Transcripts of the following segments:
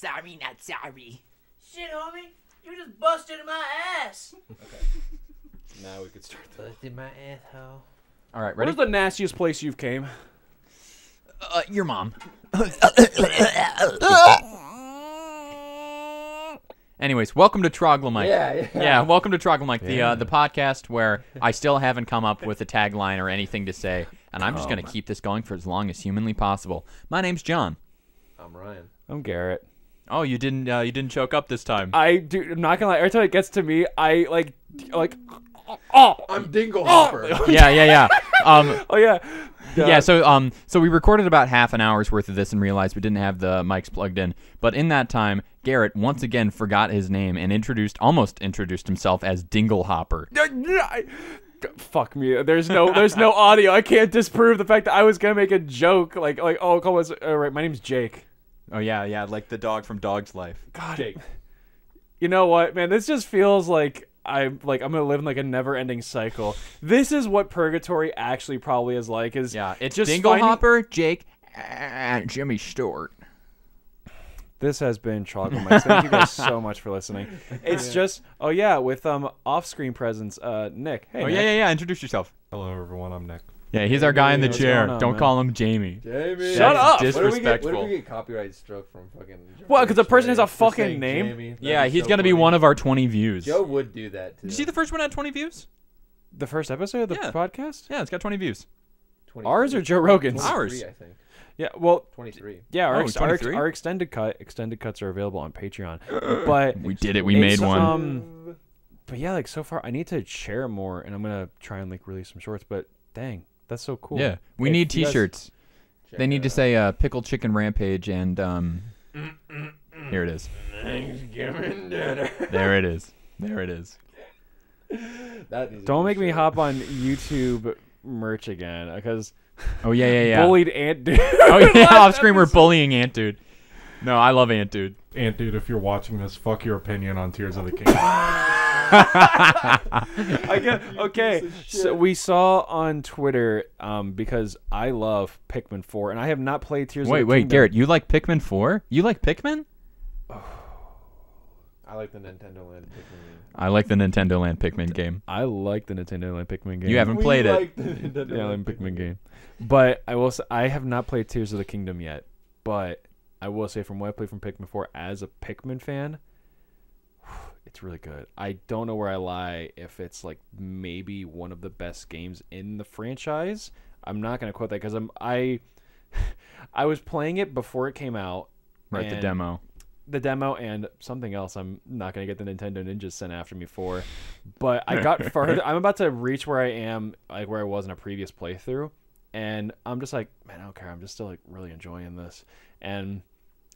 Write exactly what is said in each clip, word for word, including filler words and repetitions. Sorry, not sorry. Shit, homie. You just busted my ass. Okay. Now we could start the... Busted my asshole. All right, ready? Where's the nastiest place you've came? Uh, your mom. Anyways, welcome to Troglomike. Yeah, yeah. Yeah, welcome to Troglomike, yeah. the uh, the podcast where I still haven't come up with a tagline or anything to say, and I'm just oh, going to keep this going for as long as humanly possible. My name's John. I'm Ryan. I'm Garrett. Oh, you didn't uh, you didn't choke up this time. I do. I'm not gonna lie. Every time it gets to me, I like like. Oh, I'm Dingle Hopper. Oh. Yeah, yeah, yeah. Um, oh yeah. yeah, yeah. So um, so we recorded about half an hour's worth of this and realized we didn't have the mics plugged in. But in that time, Garrett once again forgot his name and introduced almost introduced himself as Dingle Hopper. Fuck me. There's no there's no audio. I can't disprove the fact that I was gonna make a joke like like oh call us. All right, my name's Jake. Oh, yeah, yeah, like the dog from Dog's Life. God, Jake. You know what, man? This just feels like I'm, like, I'm going to live in, like, a never-ending cycle. This is what purgatory actually probably is like. Is yeah, it's just Dingle Hopper, Jake, and Jimmy Stewart. This has been Troglomike. Thank you guys so much for listening. It's yeah. just, oh, yeah, with um off-screen presence, uh, Nick. Hey, oh, Nick. yeah, yeah, yeah, introduce yourself. Hello, everyone, I'm Nick. Yeah, he's our guy in the What's chair. On, Don't man? call him Jamie. Jamie. Shut up. Disrespectful. What do we, we get copyright struck from fucking... Joe well, because the person has a fucking name. Jamie, yeah, he's so going to be one of our twenty views. Joe would do that, too. Did you see the first one had twenty views? The first episode of the yeah. podcast? Yeah, it's got twenty views. twenty-three. Ours or Joe Rogan's? Ours. I think. Yeah, well... twenty-three. Yeah, our, oh, ex twenty-three? Our, our extended cut, extended cuts are available on Patreon. But we did it. We made one. Um, but yeah, like, so far, I need to share more, and I'm going to try and, like, release some shorts, but dang. That's so cool. Yeah, we if need T-shirts. They need to say uh, "Pickle Chicken Rampage" and um, mm, mm, mm. here it is. Thanksgiving dinner. There it is. There it is. That Don't make me show. hop on YouTube merch again, because oh yeah yeah yeah bullied Ant Dude. Oh yeah, off screen we're bullying Ant Dude. No, I love Ant Dude. Ant Dude, if you're watching this, fuck your opinion on Tears of the Kingdom. I get, okay, so we saw on Twitter um, because I love Pikmin Four, and I have not played Tears. Wait, of the wait, Kingdom. Garrett, you like Pikmin Four? You like Pikmin? Oh. I like the Nintendo Land Pikmin game. I like the Nintendo Land Pikmin game. I like the Nintendo Land Pikmin game. You haven't we played like it. The Nintendo yeah, Land Pikmin game, but I will say I have not played Tears of the Kingdom yet. But I will say from what I played from Pikmin Four as a Pikmin fan. It's really good. I don't know where I lie if it's like maybe one of the best games in the franchise. I'm not gonna quote that because I'm I I was playing it before it came out. Right, the demo. The demo and something else I'm not gonna get the Nintendo Ninja sent after me for. But I got further. I'm about to reach where I am, like where I was in a previous playthrough, and I'm just like, man, I don't care. I'm just still like really enjoying this. And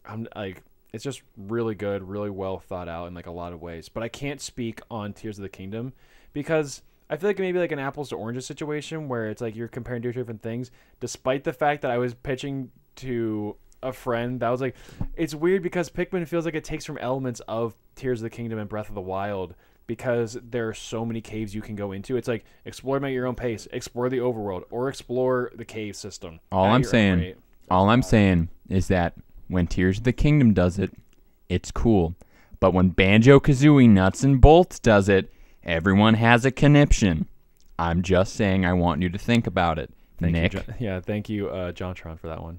I'm like it's just really good, really well thought out in like a lot of ways. But I can't speak on Tears of the Kingdom because I feel like maybe like an apples to oranges situation where it's like you're comparing two different things, despite the fact that I was pitching to a friend that was like, it's weird because Pikmin feels like it takes from elements of Tears of the Kingdom and Breath of the Wild because there are so many caves you can go into. It's like explore at your own pace, explore the overworld, or explore the cave system. All I'm saying, all I'm saying is that when Tears of the Kingdom does it, it's cool. But when Banjo-Kazooie Nuts and Bolts does it, everyone has a conniption. I'm just saying I want you to think about it, thank Nick. You, yeah, thank you, uh, JonTron, for that one.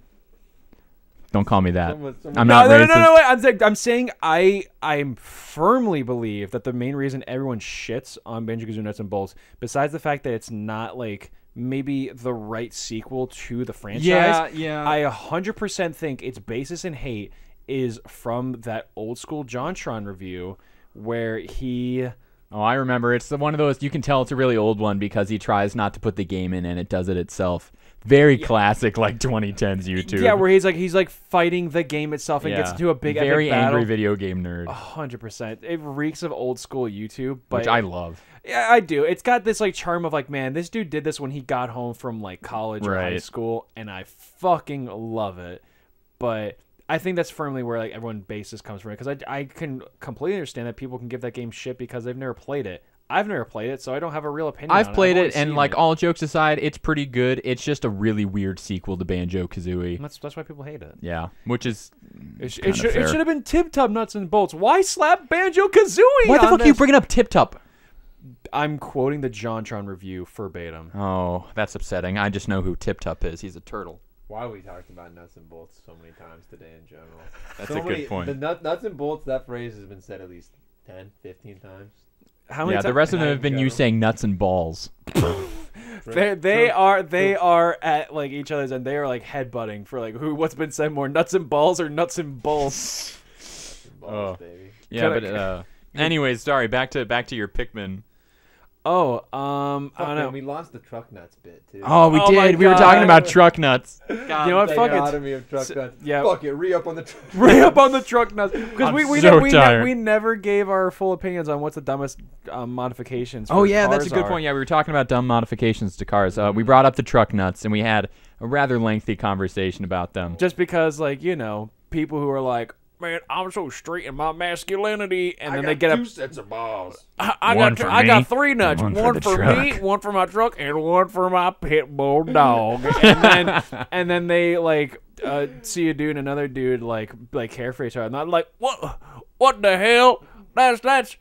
Don't call me that. Someone, someone, I'm not no, racist. No, no, no, no. I'm, th I'm saying I I firmly believe that the main reason everyone shits on Banjo-Kazooie Nuts and Bolts, besides the fact that it's not like... maybe the right sequel to the franchise. Yeah, yeah. I one hundred percent think its basis in hate is from that old school JonTron review where he... Oh, I remember. It's the one of those, you can tell it's a really old one because he tries not to put the game in and it does it itself. Very yeah. classic, like twenty tens YouTube. Yeah, where he's like he's like fighting the game itself and yeah. gets into a big very epic battle. Angry video game nerd. A hundred percent. It reeks of old school YouTube, but which I love. Yeah, I do. It's got this like charm of like, man, this dude did this when he got home from like college right. or high school, and I fucking love it. But I think that's firmly where like everyone basis comes from, because I I can completely understand that people can give that game shit because they've never played it. I've never played it, so I don't have a real opinion I've on it. played I've it, and like it. all jokes aside, it's pretty good. It's just a really weird sequel to Banjo-Kazooie. That's that's why people hate it. Yeah, which is it, sh it, sh fair. It should have been Tip Tup Nuts and Bolts. Why slap Banjo-Kazooie? Why the fuck this? are you bringing up Tip Tup? I'm quoting the JonTron review verbatim. Oh, that's upsetting. I just know who Tip Tup is. He's a turtle. Why are we talking about nuts and bolts so many times today in general? That's so a many, good point. The nut, nuts and bolts, that phrase has been said at least ten, fifteen times. How many yeah, the rest of them have been you saying nuts and balls. they they are they are at like each other's end. They are like headbutting for like who what's been said more, nuts and balls or nuts and balls. Nuts and balls, oh. baby. Yeah, but uh, anyways, sorry. Back to back to your Pikmin. Oh, um, Fuck I don't know. Man, we lost the truck nuts bit too. Oh, we oh did. We were talking about truck nuts. God, you know what? Fuck it. Of truck nuts. Yeah. Fuck it. Re up on the truck. Re up on the truck nuts. Because we we, so we, ne we never gave our full opinions on what's the dumbest um, modifications. For oh yeah, cars that's a good are. point. Yeah, we were talking about dumb modifications to cars. Uh, mm -hmm. We brought up the truck nuts, and we had a rather lengthy conversation about them. Just because, like, you know, people who are like, man, I'm so straight in my masculinity, and I then they get up. I got two sets of balls. I, I got I me, got three nuts. One, one for, for me, one for my truck, and one for my pit bull dog. and then and then they like uh, see a dude and another dude like like care for each other. And I'm like, what? What the hell? That's that's.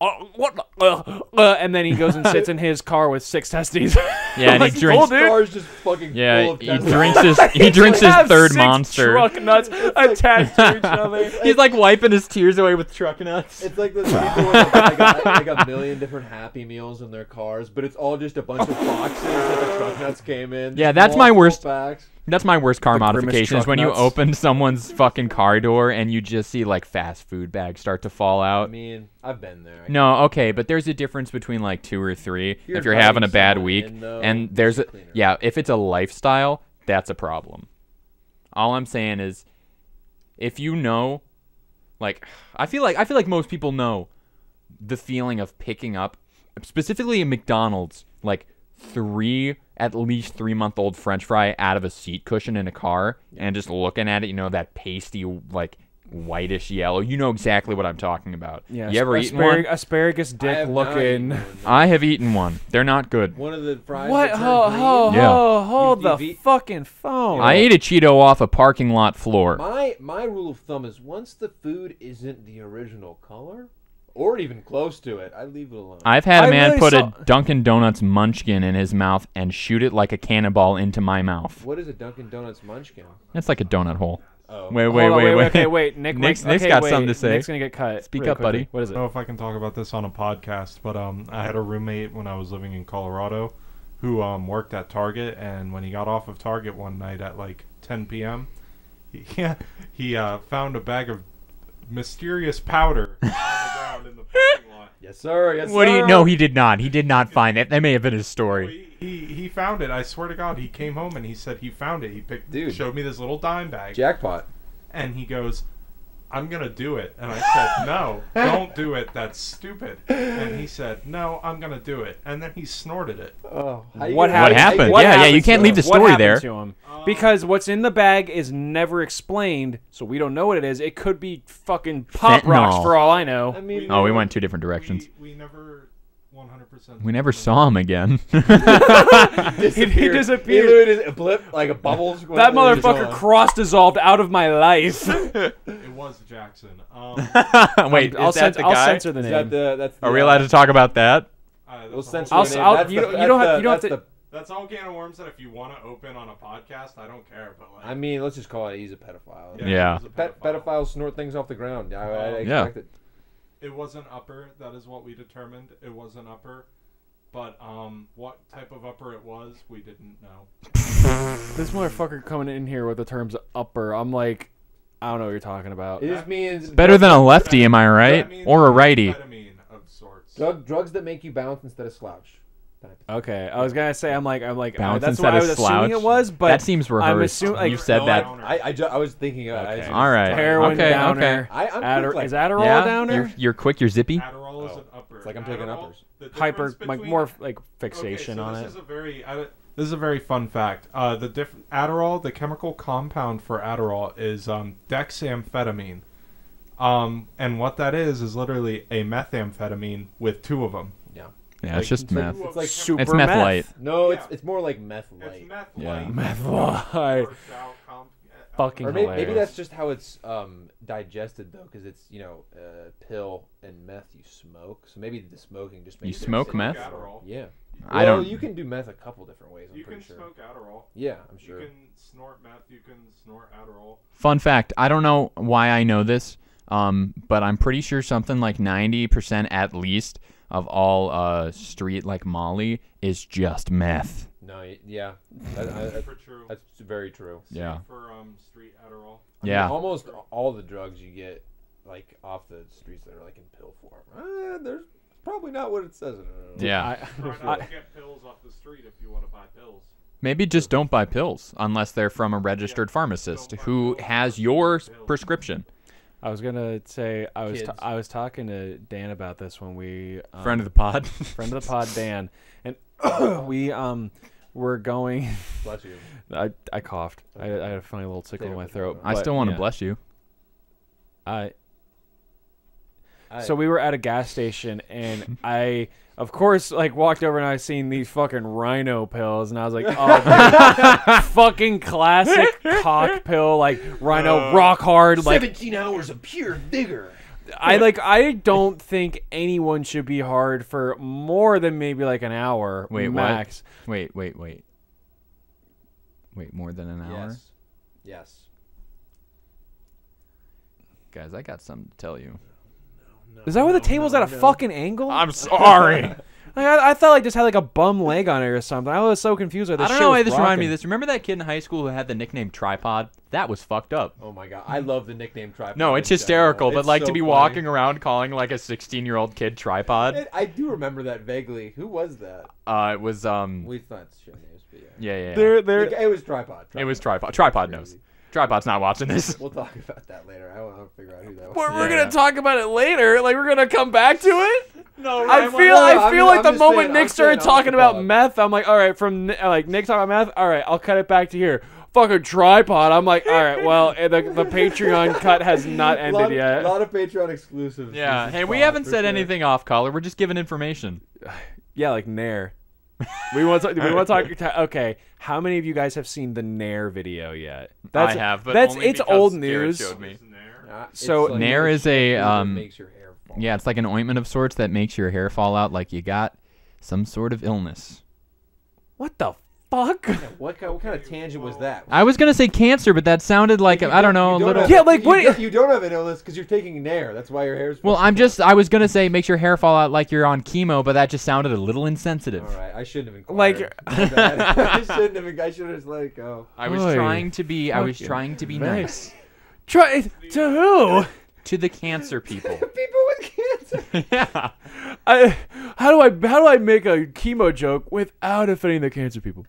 Uh, what the, uh, uh, and then he goes and sits in his car with six testes. Yeah, and like, he drinks. Car's just fucking yeah, full of he drinks his. He drinks his third six monster. Truck nuts attached to each other. He's like wiping his tears away with truck nuts. It's like those people with like, like, like a million different Happy Meals in their cars, but it's all just a bunch of boxes that the truck nuts came in. Yeah, that's my worst. Packs. That's my worst car the modification is when nuts. you open someone's fucking car door and you just see like fast food bags start to fall out. I mean, I've been there. I no, okay, but there's a difference between like two or three you're if you're having a bad week. In, though, and there's a cleaner. yeah, if it's a lifestyle, that's a problem. All I'm saying is, if you know, like, I feel like I feel like most people know the feeling of picking up, specifically at McDonald's, like three. at least three-month-old French fry out of a seat cushion in a car and just looking at it, you know, that pasty, like, whitish yellow. You know exactly what I'm talking about. Yeah, you ever eaten one? Asparagus dick looking. I have eaten one. They're not good. One of the fries. What? Oh, oh, yeah. oh, hold you, the you fucking phone. I ate a Cheeto off a parking lot floor. My, my rule of thumb is once the food isn't the original color... or even close to it, I leave it alone. I've had a man really put saw... a Dunkin' Donuts munchkin in his mouth and shoot it like a cannonball into my mouth. What is a Dunkin' Donuts munchkin? That's like a donut hole. Oh. Wait, wait, on, wait, wait, wait. Okay, wait. Nick, Nick's, okay, Nick's got wait. something to say. Nick's going to get cut. Speak up, quickly. buddy. What is it? I don't know if I can talk about this on a podcast, but um, I had a roommate when I was living in Colorado who um, worked at Target, and when he got off of Target one night at like ten P M, he, he uh, found a bag of mysterious powder. In the parking lot. Yes, sir. Yes, what sir. do you? No, he did not. He did not find it. That may have been his story. He, he he found it. I swear to God, he came home and he said he found it. He picked. Dude, showed me this little dime bag. Jackpot. And he goes, "I'm gonna do it." And I said, "No, don't do it. That's stupid." And he said, "No, I'm gonna do it." And then he snorted it. Oh, what, what happened? happened? What yeah, happened yeah. You can't leave the story what there to him? Uh, because what's in the bag is never explained, so we don't know what it is. It could be fucking pop fentanyl. rocks for all I know. I mean, we oh, never, we went two different directions. We, we never. one hundred percent. We never saw him again. he disappeared. He disappeared. He a blip, like a bubble. That motherfucker cross-dissolved out of my life. It was Jackson. Um, Wait, I'll, cens I'll censor the name. That the, that's the, Are we allowed to talk about that? Uh, we'll censor I'll, I'll, that's you, the, you that's don't have, the, you don't have to... The, That's all can of worms that if you want to open on a podcast, I don't care. But like, I mean, let's just call it he's a pedophile. Yeah. yeah. A pedophile. Pe pedophiles snort things off the ground. I, I, I expect yeah. it. It was an upper. That is what we determined. It was an upper. But um, what type of upper it was, we didn't know. This motherfucker coming in here with the terms upper. I'm like, I don't know what you're talking about. It just means... Better than a lefty, am I right? Or a righty. Of sorts. Drug, drugs that make you bounce instead of slouch. Okay, I was gonna say I'm like I'm like oh, that's what I was slouch. assuming it was, but that seems rehearsed. I'm like, you said no, that. I I, ju I was thinking. Uh, okay. I was all right. Heroin okay, downer. Okay. I, I'm Adder like, is Adderall yeah? a downer? You're, you're quick. You're zippy. Adderall is an upper. It's like I'm taking Adderall, uppers. Hyper, between, like more like fixation okay, so on this it. Is a very, I, this is a very fun fact. Uh, the diff Adderall, the chemical compound for Adderall is um, dexamphetamine, um, and what that is is literally a methamphetamine with two of them. Yeah. Yeah, like, it's just so meth. It's like super it's meth, meth light. No, it's it's more like meth light. It's meth light. Yeah. Meth light. Fucking or maybe, maybe that's just how it's um, digested, though, because it's, you know, uh, pill and meth you smoke. So maybe the smoking just makes you smoke meth? Adderall. Yeah. I well, don't... you can do meth a couple different ways, I'm you pretty sure. You can smoke Adderall. Yeah, I'm sure. You can snort meth. You can snort Adderall. Fun fact. I don't know why I know this, um, but I'm pretty sure something like ninety percent at least of all uh, street, like, Molly is just meth. No, yeah, that, I, that's, true. that's very true. Same yeah. For um, street Adderall. I yeah. Mean, almost all the drugs you get, like off the streets, that are like in pill form. Eh, there's probably not what it says. Yeah. Try not to get pills off the street if you want to buy pills. Maybe just don't buy pills unless they're from a registered yeah, pharmacist who has your pills. prescription. I was gonna say I was t I was talking to Dan about this when we um, friend of the pod, friend of the pod, Dan, and we um. We're going. Bless you. I I coughed. I, I had a funny little tickle in my throat. I still want to yeah. bless you. I. I. So we were at a gas station, and I, of course, like walked over and I seen these fucking rhino pills, and I was like, oh, fucking classic cock pill, like rhino uh, rock hard, like seventeen hours of pure vigor. I like. I don't think anyone should be hard for more than maybe like an hour wait, max. What? Wait, wait, wait, wait. More than an hour? Yes. Yes. Guys, I got something to tell you. No, no, Is that no, where the table's no, at a no. fucking angle? I'm sorry. like, I, I thought I just had like a bum leg on it or something. I was so confused. With this I don't know why this rocking. reminded me of this. Remember that kid in high school who had the nickname Tripod? That was fucked up. Oh my god, I love the nickname Tripod. No, it's hysterical, it's but like so to be funny. walking around calling like a sixteen-year-old kid Tripod. It, I do remember that vaguely. Who was that? Uh, it was um. We've not shown names, but yeah. Yeah, yeah. yeah. They're, they're, it, it was Tripod. Tripod. It was Tripod. Tripod knows. Tripod's not watching this. We'll talk about that later. I want to figure out who that was. We're, we're yeah. gonna talk about it later. Like we're gonna come back to it. No, right, I feel, well, no, I feel I'm, like I'm the moment saying, Nick I'm started talking about meth, I'm like, all right, from like Nick talking about meth, all right, I'll cut it back to here. Fucking Tripod. I'm like, all right, well, the, the Patreon cut has not ended lot, yet. A lot of Patreon exclusives. Yeah, hey, we haven't said sure. anything off color. We're just giving information. Yeah, like Nair. We want to. We want to talk. Okay, how many of you guys have seen the Nair video yet? That's, I have, but that's only it's old news. Showed me. Uh, so like Nair is a um. Makes your hair fall yeah, it's like an ointment of sorts that makes your hair fall out, like you got some sort of illness. What the fuck? Yeah, what, what kind of tangent was that? I was gonna say cancer, but that sounded like a, I don't know. Don't a little. Have, yeah, like you, what? You don't have an illness because you're taking Nair. That's why your hair's. Well, I'm just. Out. I was gonna say makes your hair fall out like you're on chemo, but that just sounded a little insensitive. All right, I shouldn't have inquired. Like I shouldn't have. I should have just let it go. I was Boy. trying to be. I was trying to be nice. Try to who? To the cancer people. People with cancer. Yeah. I, how do I how do I make a chemo joke without offending the cancer people?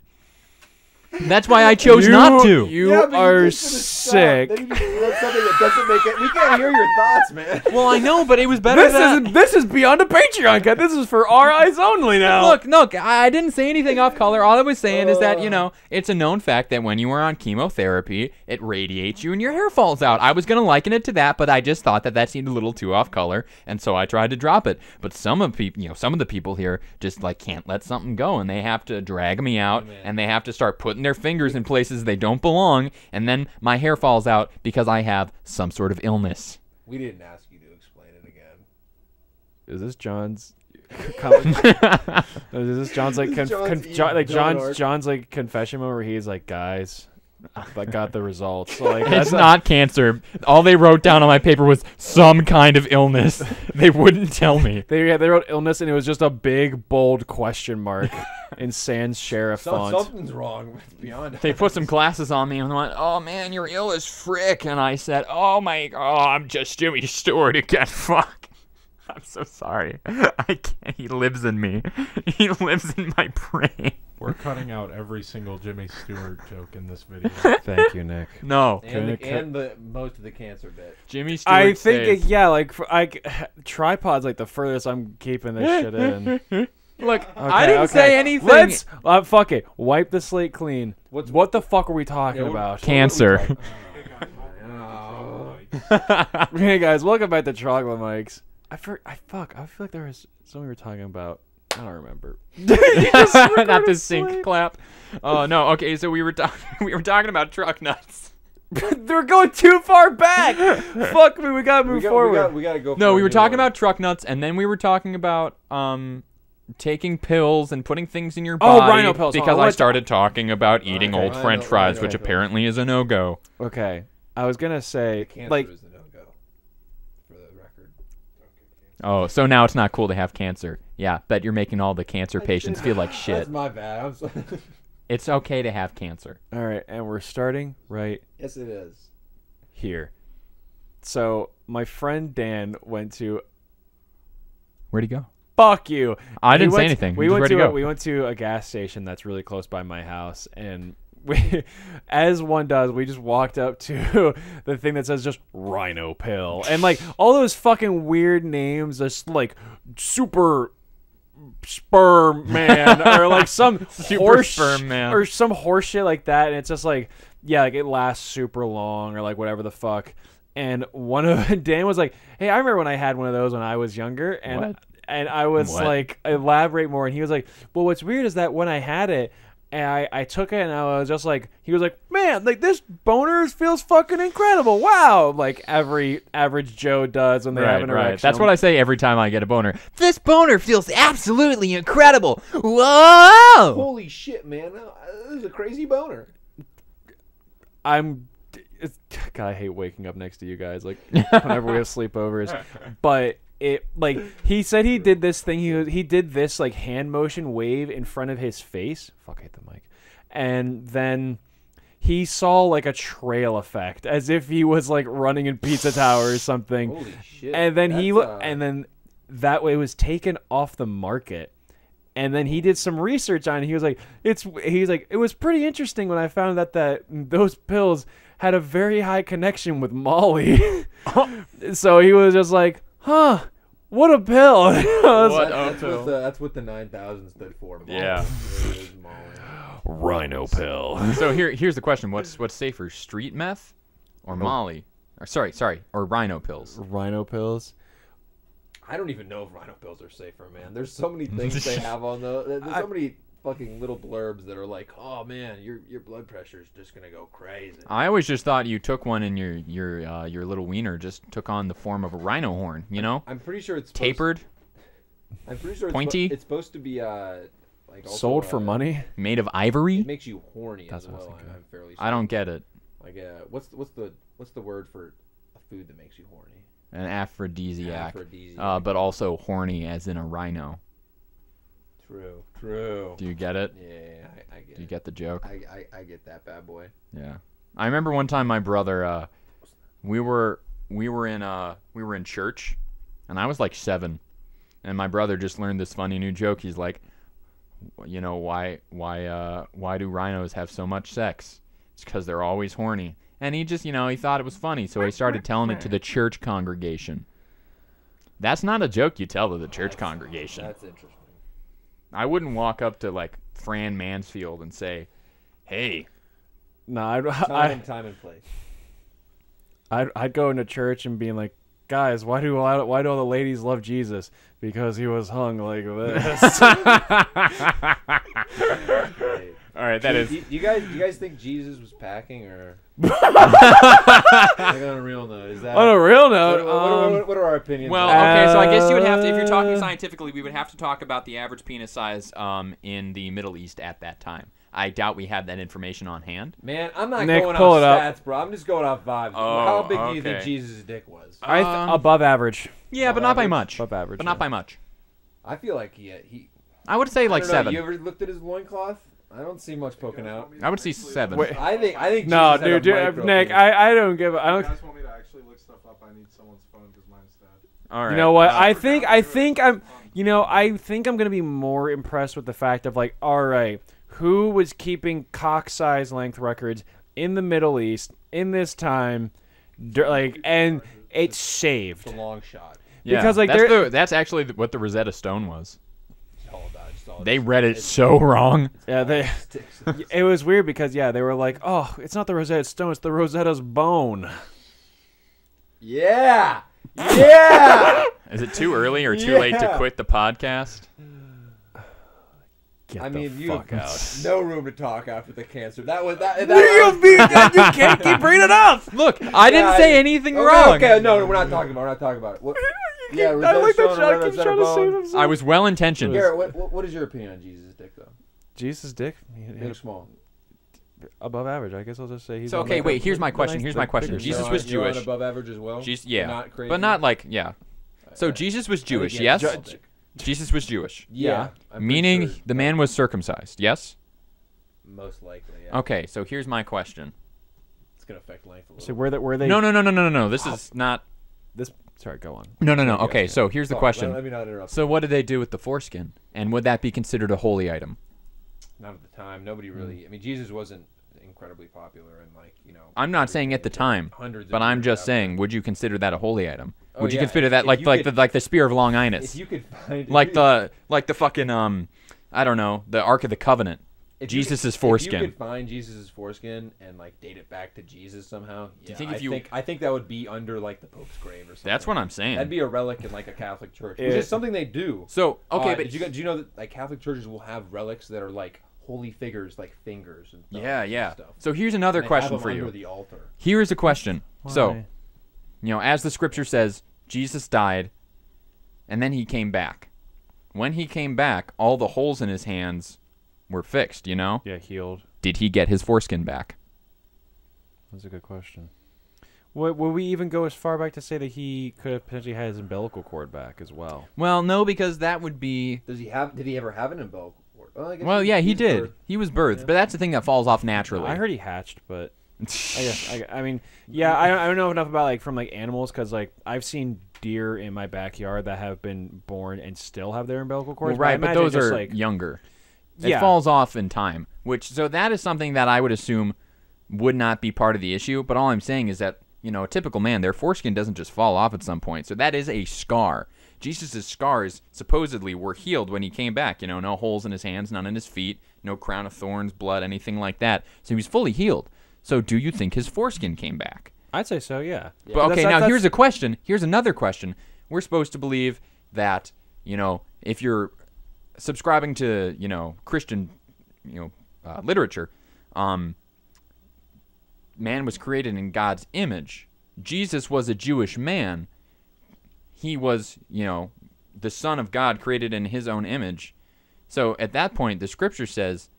That's why I chose you, not to. You yeah, are you sick. Then you just something that doesn't make it. We can't hear your thoughts, man. Well, I know, but it was better. This than is this is beyond a Patreon cut. This is for our eyes only now. Look, look, I didn't say anything off color. All I was saying uh, is that you know it's a known fact that when you are on chemotherapy, it radiates you and your hair falls out. I was gonna liken it to that, but I just thought that that seemed a little too off color, and so I tried to drop it. But some of people, you know, some of the people here just like can't let something go, and they have to drag me out, oh, and they have to start putting their fingers in places they don't belong, and then my hair falls out because I have some sort of illness. We didn't ask you to explain it again. Is this John's is this John's like this John's conf John, like John's John's, John's like confession moment where he's like, guys, I got the results. So, like, that's it's not cancer. All they wrote down on my paper was some kind of illness. They wouldn't tell me. They, yeah, they wrote illness, and it was just a big, bold question mark in sans serif so, font. Something's wrong. Beyond. They put some glasses on me and went, "Oh man, you're ill as frick." And I said, "Oh my, oh, I'm just Jimmy Stewart again. Fuck. I'm so sorry. I can't. He lives in me. He lives in my brain." We're cutting out every single Jimmy Stewart joke in this video. Thank you, Nick. No, and, the, and the most of the cancer bit. Jimmy Stewart. I think, it, yeah, like I Tripod's like the furthest I'm keeping this shit in. Look, okay, I didn't okay. say anything. Let's uh, fuck it. Wipe the slate clean. What's, what the fuck are we talking yeah, about? Cancer. Hey guys, welcome back to Troglomikes. I for I fuck. I feel like there was something we were talking about. I don't remember. Not the sync clap. Oh no. Okay, so we were talking. We were talking about truck nuts. They're going too far back. Fuck me. We gotta move we got, forward. We, got, we gotta go. No, we were talking way. about truck nuts, and then we were talking about um taking pills and putting things in your body. Oh, rhino pills. Because oh, I, I started talking about eating okay, old rhino, French fries, rhino, which rhino. apparently is a no go. Okay, I was gonna say like. Oh, so now it's not cool to have cancer. Yeah, bet you're making all the cancer patients feel like shit. That's my bad. I'm sorry. It's okay to have cancer. All right, and we're starting right... Yes, it is. Here. So, my friend Dan went to... Where'd he go? Fuck you! I didn't say anything. We went to a, we went to a gas station that's really close by my house, and... We, as one does, we just walked up to the thing that says just Rhino Pill. And, like, all those fucking weird names, just, like, Super Sperm Man or, like, some Super horse, Sperm Man. Or some horse shit like that. And it's just, like, yeah, like, it lasts super long or, like, whatever the fuck. And one of Dan was like, hey, I remember when I had one of those when I was younger. And, what? and I was, what? like, elaborate more. And he was like, well, what's weird is that when I had it, And I, I took it and I was just like, he was like, man, like this boner feels fucking incredible. Wow. Like every average Joe does when they right, have an right. erection. That's what I say every time I get a boner. This boner feels absolutely incredible. Whoa. Holy shit, man. This is a crazy boner. I'm, it's, God, I hate waking up next to you guys. Like whenever we have sleepovers, but it like he said he did this thing he he did this like hand motion wave in front of his face. Fuck, I hit the mic. And then he saw like a trail effect as if he was like running in Pizza Tower or something. Holy shit. And then he uh... and then that way it was taken off the market. And then he did some research on it. He was like, it's he's like it was pretty interesting when I found out that those pills had a very high connection with Molly. So he was just like, huh, what a pill. was, what that's, a pill. What the, that's what the nine thousand stood for. Molly. Yeah. Rhino pill. So here, here's the question. What's what's safer, street meth or Molly? Or, sorry, sorry, or rhino pills? Rhino pills? I don't even know if rhino pills are safer, man. There's so many things they have on those. There's so I, many... fucking little blurbs that are like, oh man, your your blood pressure is just gonna go crazy. I always just thought you took one and your your uh, your little wiener just took on the form of a rhino horn. You know, I'm pretty sure it's tapered. To, I'm pretty sure pointy. It's, it's supposed to be uh like also, sold for uh, money, made of ivory. It makes you horny. That's as what well. I was thinking. I'm fairly sure. I don't get it. Like uh, what's what's the what's the word for a food that makes you horny? An aphrodisiac. Aphrodisiac. Uh, but also horny, as in a rhino. True. True. Do you get it? Yeah, I, I get it. Do you it. get the joke? I, I I get that bad boy. Yeah, I remember one time my brother, uh, we were we were in uh we were in church, and I was like seven, and my brother just learned this funny new joke. He's like, you know why why uh why do rhinos have so much sex? It's because they're always horny. And he just you know he thought it was funny, so he started telling it to the church congregation. That's not a joke you tell to the church oh, that's, congregation. That's interesting. I wouldn't walk up to like Fran Mansfield and say, "Hey." No, I'd, time, I, time and place. I'd I'd go into church and being like, "Guys, why do I, why do all the ladies love Jesus? Because he was hung like this." Right. All right, that do, is. Do, do you guys, do you guys think Jesus was packing or? Like on a real note, is that on a real note? What, what, um, what, what are our opinions? Well, about? okay, so I guess you would have to, if you're talking scientifically, we would have to talk about the average penis size um, in the Middle East at that time. I doubt we have that information on hand. Man, I'm not Nick, going off stats, up. bro. I'm just going off vibes. Oh, How big okay. do you think Jesus' dick was? I th um, above average. Yeah, above but not average. by much. Above average, but yeah. not by much. I feel like he. he I would say I like know, seven. You ever looked at his loincloth? I don't see much poking out. I would see seven. Wait, I think I think no, Jesus dude, dude Nick, I, I don't give. I don't. You guys want me to actually look stuff up? I need someone's phone because mine's dead. All right. You know what? I think I think I'm. You know, I think I'm gonna be more impressed with the fact of like, all right, who was keeping cock size length records in the Middle East in this time, like, and it's saved. It's a long shot. Yeah, because like that's, the, that's actually what the Rosetta Stone was. They read it so wrong. Yeah, they. It was weird because yeah, they were like, "Oh, it's not the Rosetta Stone; it's the Rosetta's bone." Yeah, yeah. Is it too early or too yeah. late to quit the podcast? Get I mean, you fuck out. No room to talk after the cancer. That was that. that you, mean, you can't keep bringing it up. Look, I yeah, didn't say I, anything okay, wrong. Okay, no, we're not talking about. It, we're not talking about. It. What, yeah, I like that shot. I keep trying to save himself. I was well intentioned. Garrett, what, what, what is your opinion on Jesus' dick, though? Jesus' dick, big, small, above average. I guess I'll just say he's. So okay, wait. Here's my question. Here's my question. Jesus was Jewish. Above average as well. Yeah, but not like yeah. So Jesus was Jewish. Yes. Jesus was Jewish. Yeah. I'm Meaning sure. the man was circumcised, yes? Most likely, yeah. Okay, so here's my question. It's going to affect length a little. So where the, where they... No, no, no, no, no, no. This is not... This. Sorry, go on. No, no, no. Okay, so here's the question. Let me not interrupt. So what did they do with the foreskin? And would that be considered a holy item? Not at the time. Nobody really... I mean, Jesus wasn't incredibly popular in, like, you know... I'm not saying at the time, but I'm just saying, would you consider that a holy item? Would oh, you yeah. consider that if like like could, the like the Spear of Longinus? If you could find like the like the fucking um, I don't know, the Ark of the Covenant. Jesus' foreskin. If you could find Jesus' foreskin and like date it back to Jesus somehow, yeah, do you think if I you think, I think that would be under like the Pope's grave or something. That's what I'm saying. That'd be a relic in like a Catholic church, which is something they do. So okay, uh, but did you, do you know that like Catholic churches will have relics that are like holy figures, like fingers and stuff. Yeah, yeah. Stuff. So here's another and question have them for under you. The altar. Here is a question. Why? So. You know, as the scripture says, Jesus died, and then he came back. When he came back, all the holes in his hands were fixed, you know? Yeah, healed. Did he get his foreskin back? That's a good question. Would, would we even go as far back to say that he could have potentially had his umbilical cord back as well? Well, no, because that would be... Does he have? Did he ever have an umbilical cord? Well, I guess well he, yeah, he did. Birthed. He was birthed, yeah. But that's the thing that falls off naturally. I heard he hatched, but... I guess I, I mean yeah I don't, I don't know enough about like from like animals because like I've seen deer in my backyard that have been born and still have their umbilical cords. Well, right, but, but those just, are like, younger. Yeah. It falls off in time, which so that is something that I would assume would not be part of the issue. But all I'm saying is that you know a typical man, their foreskin doesn't just fall off at some point. So that is a scar. Jesus's scars supposedly were healed when he came back. You know, no holes in his hands, none in his feet, no crown of thorns, blood, anything like that. So he was fully healed. So do you think his foreskin came back? I'd say so, yeah. yeah. But okay, that's, now that's... here's a question. Here's another question. We're supposed to believe that, you know, if you're subscribing to, you know, Christian, you know, uh, literature, um, man was created in God's image. Jesus was a Jewish man. He was, you know, the Son of God created in his own image. So at that point, the scripture says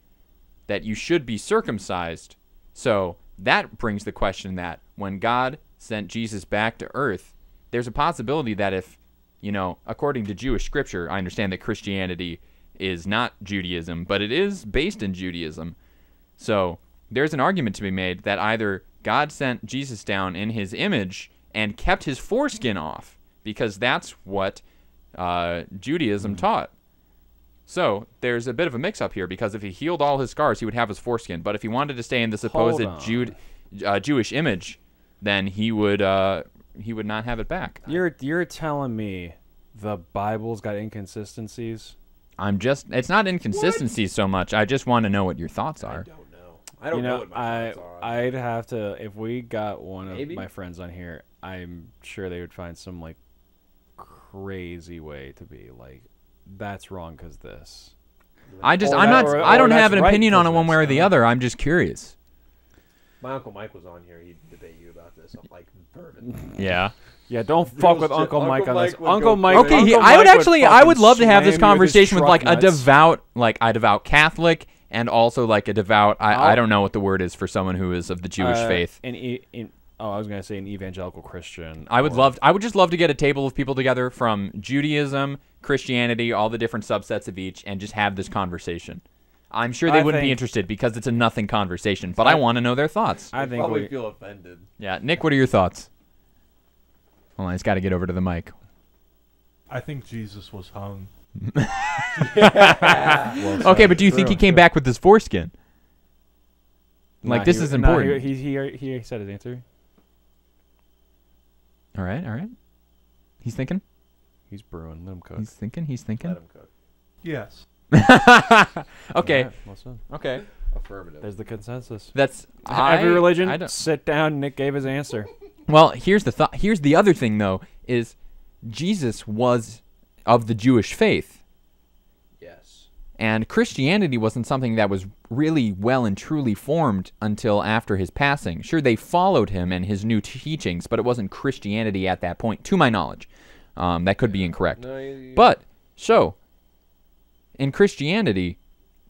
that you should be circumcised. So that brings the question that when God sent Jesus back to earth, there's a possibility that if, you know, according to Jewish scripture, I understand that Christianity is not Judaism, but it is based in Judaism. So there's an argument to be made that either God sent Jesus down in his image and kept his foreskin off, because that's what uh, Judaism taught. So there's a bit of a mix-up here because if he healed all his scars, he would have his foreskin. But if he wanted to stay in the supposed Jude, uh, Jewish image, then he would uh, he would not have it back. You're you're telling me the Bible's got inconsistencies? I'm just it's not inconsistencies what? so much. I just want to know what your thoughts are. I don't know. I don't you know, know what my I, thoughts are. I'd have to if we got one Maybe? of my friends on here, I'm sure they would find some like crazy way to be like. That's wrong because this. I just, oh, I'm not, or, or I don't have an right opinion on it one way or the other. I'm just curious. My Uncle Mike was on here. He'd debate you about this. I'm like, bourbon. Yeah. Yeah, don't fuck with Uncle Mike on this. Uncle Mike. Okay, Uncle he, Mike I would actually, would I would love to have this conversation with, with like nuts. a devout, like a devout Catholic and also like a devout, I, I, I don't know what the word is for someone who is of the Jewish uh, faith. And in, in, Oh, I was going to say an evangelical Christian. I would or... love. I would just love to get a table of people together from Judaism, Christianity, all the different subsets of each, and just have this conversation. I'm sure they I wouldn't think... be interested because it's a nothing conversation, but I, I want to know their thoughts. I think probably we feel offended. Yeah. Nick, what are your thoughts? Hold on, it's got to get over to the mic. I think Jesus was hung. yeah. well okay, but do you think he came back with his foreskin? Like, nah, this he, is important. Nah, he, he, he, he said his answer. All right, all right. He's thinking? He's brewing. Let him cook. He's thinking? He's thinking? Let him cook. Yes. okay. Right, well okay. Affirmative. There's the consensus. That's I, every religion. I Sit down. Nick gave his answer. Well, here's the thought. Here's the other thing, though, is Jesus was of the Jewish faith. Yes. And Christianity wasn't something that was really well and truly formed until after his passing. Sure, they followed him and his new teachings, but it wasn't Christianity at that point, to my knowledge. Um, that could be incorrect. No, you, you... But, so, in Christianity,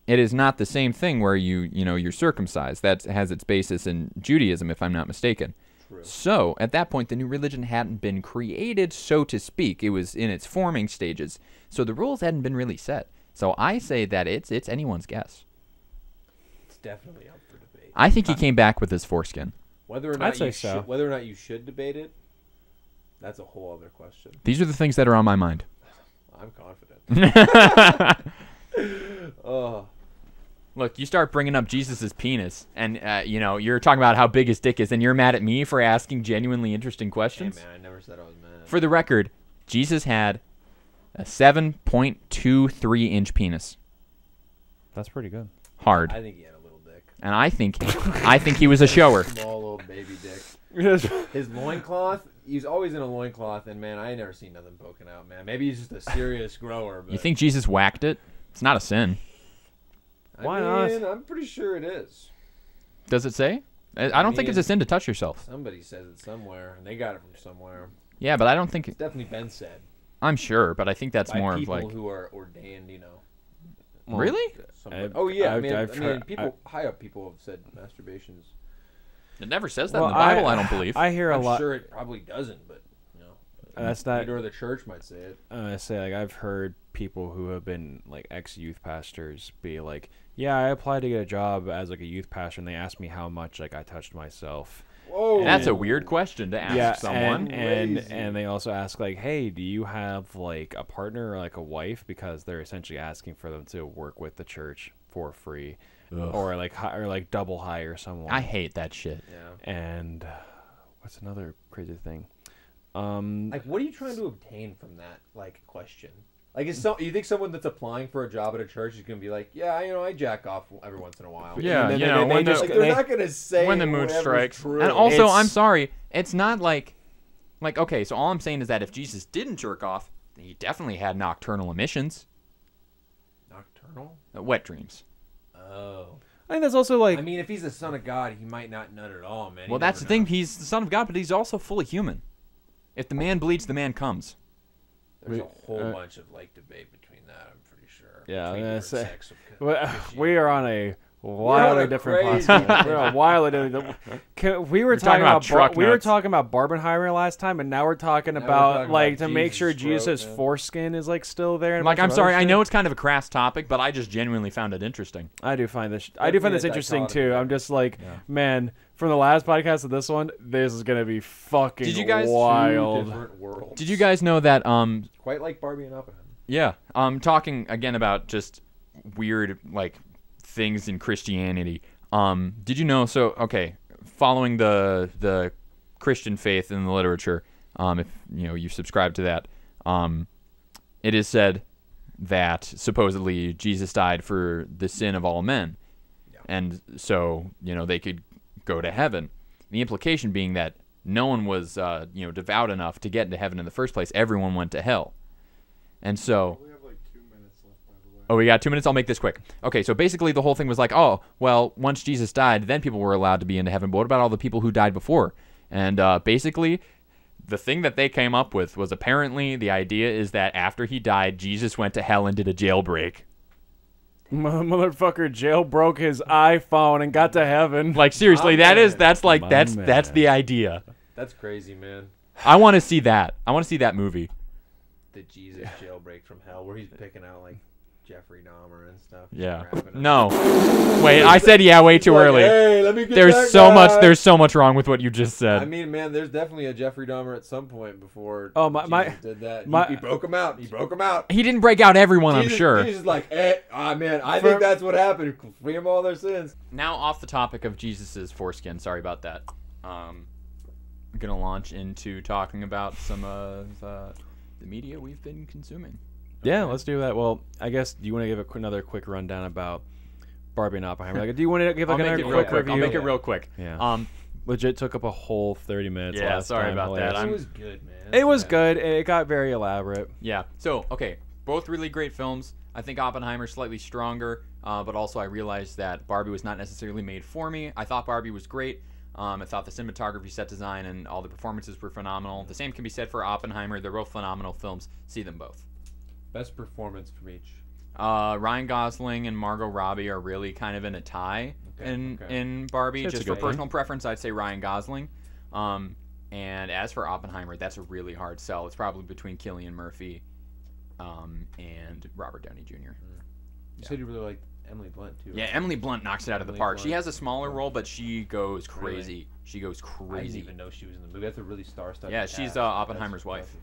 it is not the same thing where you, you know, you're circumcised. That has its basis in Judaism, if I'm not mistaken. True. So, at that point, the new religion hadn't been created, so to speak. It was in its forming stages. So the rules hadn't been really set. So I say that it's it's anyone's guess. It's definitely up for debate. I think he came back with his foreskin. Whether or not I'd say you so. should, whether or not you should debate it, that's a whole other question. These are the things that are on my mind. I'm confident. Oh. Look, you start bringing up Jesus's penis, and uh, you know you're talking about how big his dick is, and you're mad at me for asking genuinely interesting questions. Hey man, I never said I was mad. For the record, Jesus had a seven point two three inch penis. That's pretty good. Hard. I think he had a little dick. And I think I think he was a shower. Small little baby dick. His loincloth, he's always in a loincloth, and man, I ain't never seen nothing poking out, man. Maybe he's just a serious grower. But... You think Jesus whacked it? It's not a sin. I Why mean, not? I'm pretty sure it is. Does it say? I, I don't I mean, think it's a sin to touch yourself. Somebody says it somewhere, and they got it from somewhere. Yeah, but I don't think... It's definitely been said. I'm sure, but I think that's by more of like people who are ordained, you know. Well, really? I, oh yeah, I, I mean, I mean, people I, high up people have said masturbation's. It never says that well, in the Bible. I, I don't believe. I hear a I'm lot. Sure, it probably doesn't, but you know, uh, that's not. Or the church might say it. I say like I've heard people who have been like ex youth pastors be like, yeah, I applied to get a job as like a youth pastor, and they asked me how much like I touched myself. Whoa. And that's a weird question to ask yeah, someone. And, and and they also ask like, hey, do you have like a partner or like a wife? Because they're essentially asking for them to work with the church for free. Ugh. Or like or like double hire someone. I hate that shit. Yeah. And uh, what's another crazy thing? Um, like, what are you trying to obtain from that like question? Like, is so, you think someone that's applying for a job at a church is going to be like, yeah, you know, I jack off every once in a while. Yeah, you know, when they're not going to say when the mood strikes. True. And also, it's, I'm sorry, it's not like, like, okay, so all I'm saying is that if Jesus didn't jerk off, then he definitely had nocturnal emissions. Nocturnal? Uh, wet dreams. Oh. I think that's also like... I mean, if he's the son of God, he might not nut at all, man. Well, that's the thing. He's the son of God, but he's also fully human. If the man bleeds, the man comes. There's a whole uh, bunch of like debate between that. I'm pretty sure. Yeah, I'm gonna say, well, we are on a wildly different podcast. We're on a wildly different. Can, we were you're talking, talking about, about truck we nuts. were talking about Barbenheimer last time, and now we're talking now about we're talking like about to Jesus make sure Jesus' throat, foreskin is like still there. And like, I'm sorry, I know it's kind of a crass topic, but I just genuinely found it interesting. I do find this. I, I do find this interesting too. I'm just like, yeah. man, from the last podcast to this one, this is gonna be fucking Did you guys wild. Did you guys know that? Um, quite like Barbie and Oppenheimer. Yeah, um, talking again about just weird like things in Christianity. Um, did you know? So okay, following the the Christian faith in the literature, um, if you know you subscribe to that, um, it is said that supposedly Jesus died for the sin of all men, yeah. and so you know they could go to heaven. The implication being that no one was, uh, you know, devout enough to get into heaven in the first place. Everyone went to hell. And so... We have like two minutes left, by the way. Oh, we got two minutes? I'll make this quick. Okay, so basically the whole thing was like, oh, well, once Jesus died, then people were allowed to be into heaven. But what about all the people who died before? And uh, basically, the thing that they came up with was apparently the idea is that after he died, Jesus went to hell and did a jailbreak. Motherfucker jailbroke his iPhone and got to heaven. Like seriously, oh, that man. is that's like My that's man. that's the idea. That's crazy, man. I want to see that. I want to see that movie. The Jesus jailbreak from hell, where he's picking out like Jeffrey Dahmer and stuff. Yeah. No. Wait, I said yeah way too like, early. Hey, let me get there's that so guy. much. There's so much wrong with what you just said. I mean, man, there's definitely a Jeffrey Dahmer at some point before. Oh my, Jesus my did that. My, he, he broke him out. He broke him out. He didn't break out everyone. Jesus, I'm sure. He's just like, eh, ah, man, I For, think that's what happened. Free them all their sins. Now off the topic of Jesus's foreskin. Sorry about that. Um, I'm gonna launch into talking about some of uh, the media we've been consuming. Yeah, let's do that. Well, I guess, do you want to give a, another quick rundown about Barbie and Oppenheimer? Like, do you want to give like, another quick, quick review? I'll make it real quick. Yeah. Um, Legit took up a whole thirty minutes. Yeah, last sorry time. about that. It was good, man. It was good. It got very elaborate. Yeah. So, okay, both really great films. I think Oppenheimer's slightly stronger, uh, but also I realized that Barbie was not necessarily made for me. I thought Barbie was great. Um, I thought the cinematography, set design, and all the performances were phenomenal. The same can be said for Oppenheimer. They're both phenomenal films. See them both. Best performance from each. Uh, Ryan Gosling and Margot Robbie are really kind of in a tie okay, in okay. in Barbie. So just for personal thing. preference, I'd say Ryan Gosling. Um, and as for Oppenheimer, that's a really hard sell. It's probably between Cillian Murphy um, and Robert Downey Junior Mm. You yeah. said you really liked Emily Blunt too. Right? Yeah, Emily Blunt knocks it out Emily of the park. Blunt. She has a smaller role, but she goes crazy. Really? She goes crazy. I didn't even know she was in the movie. That's a really star-studded Yeah, she's cast. uh, Oppenheimer's That's wife. Impressive.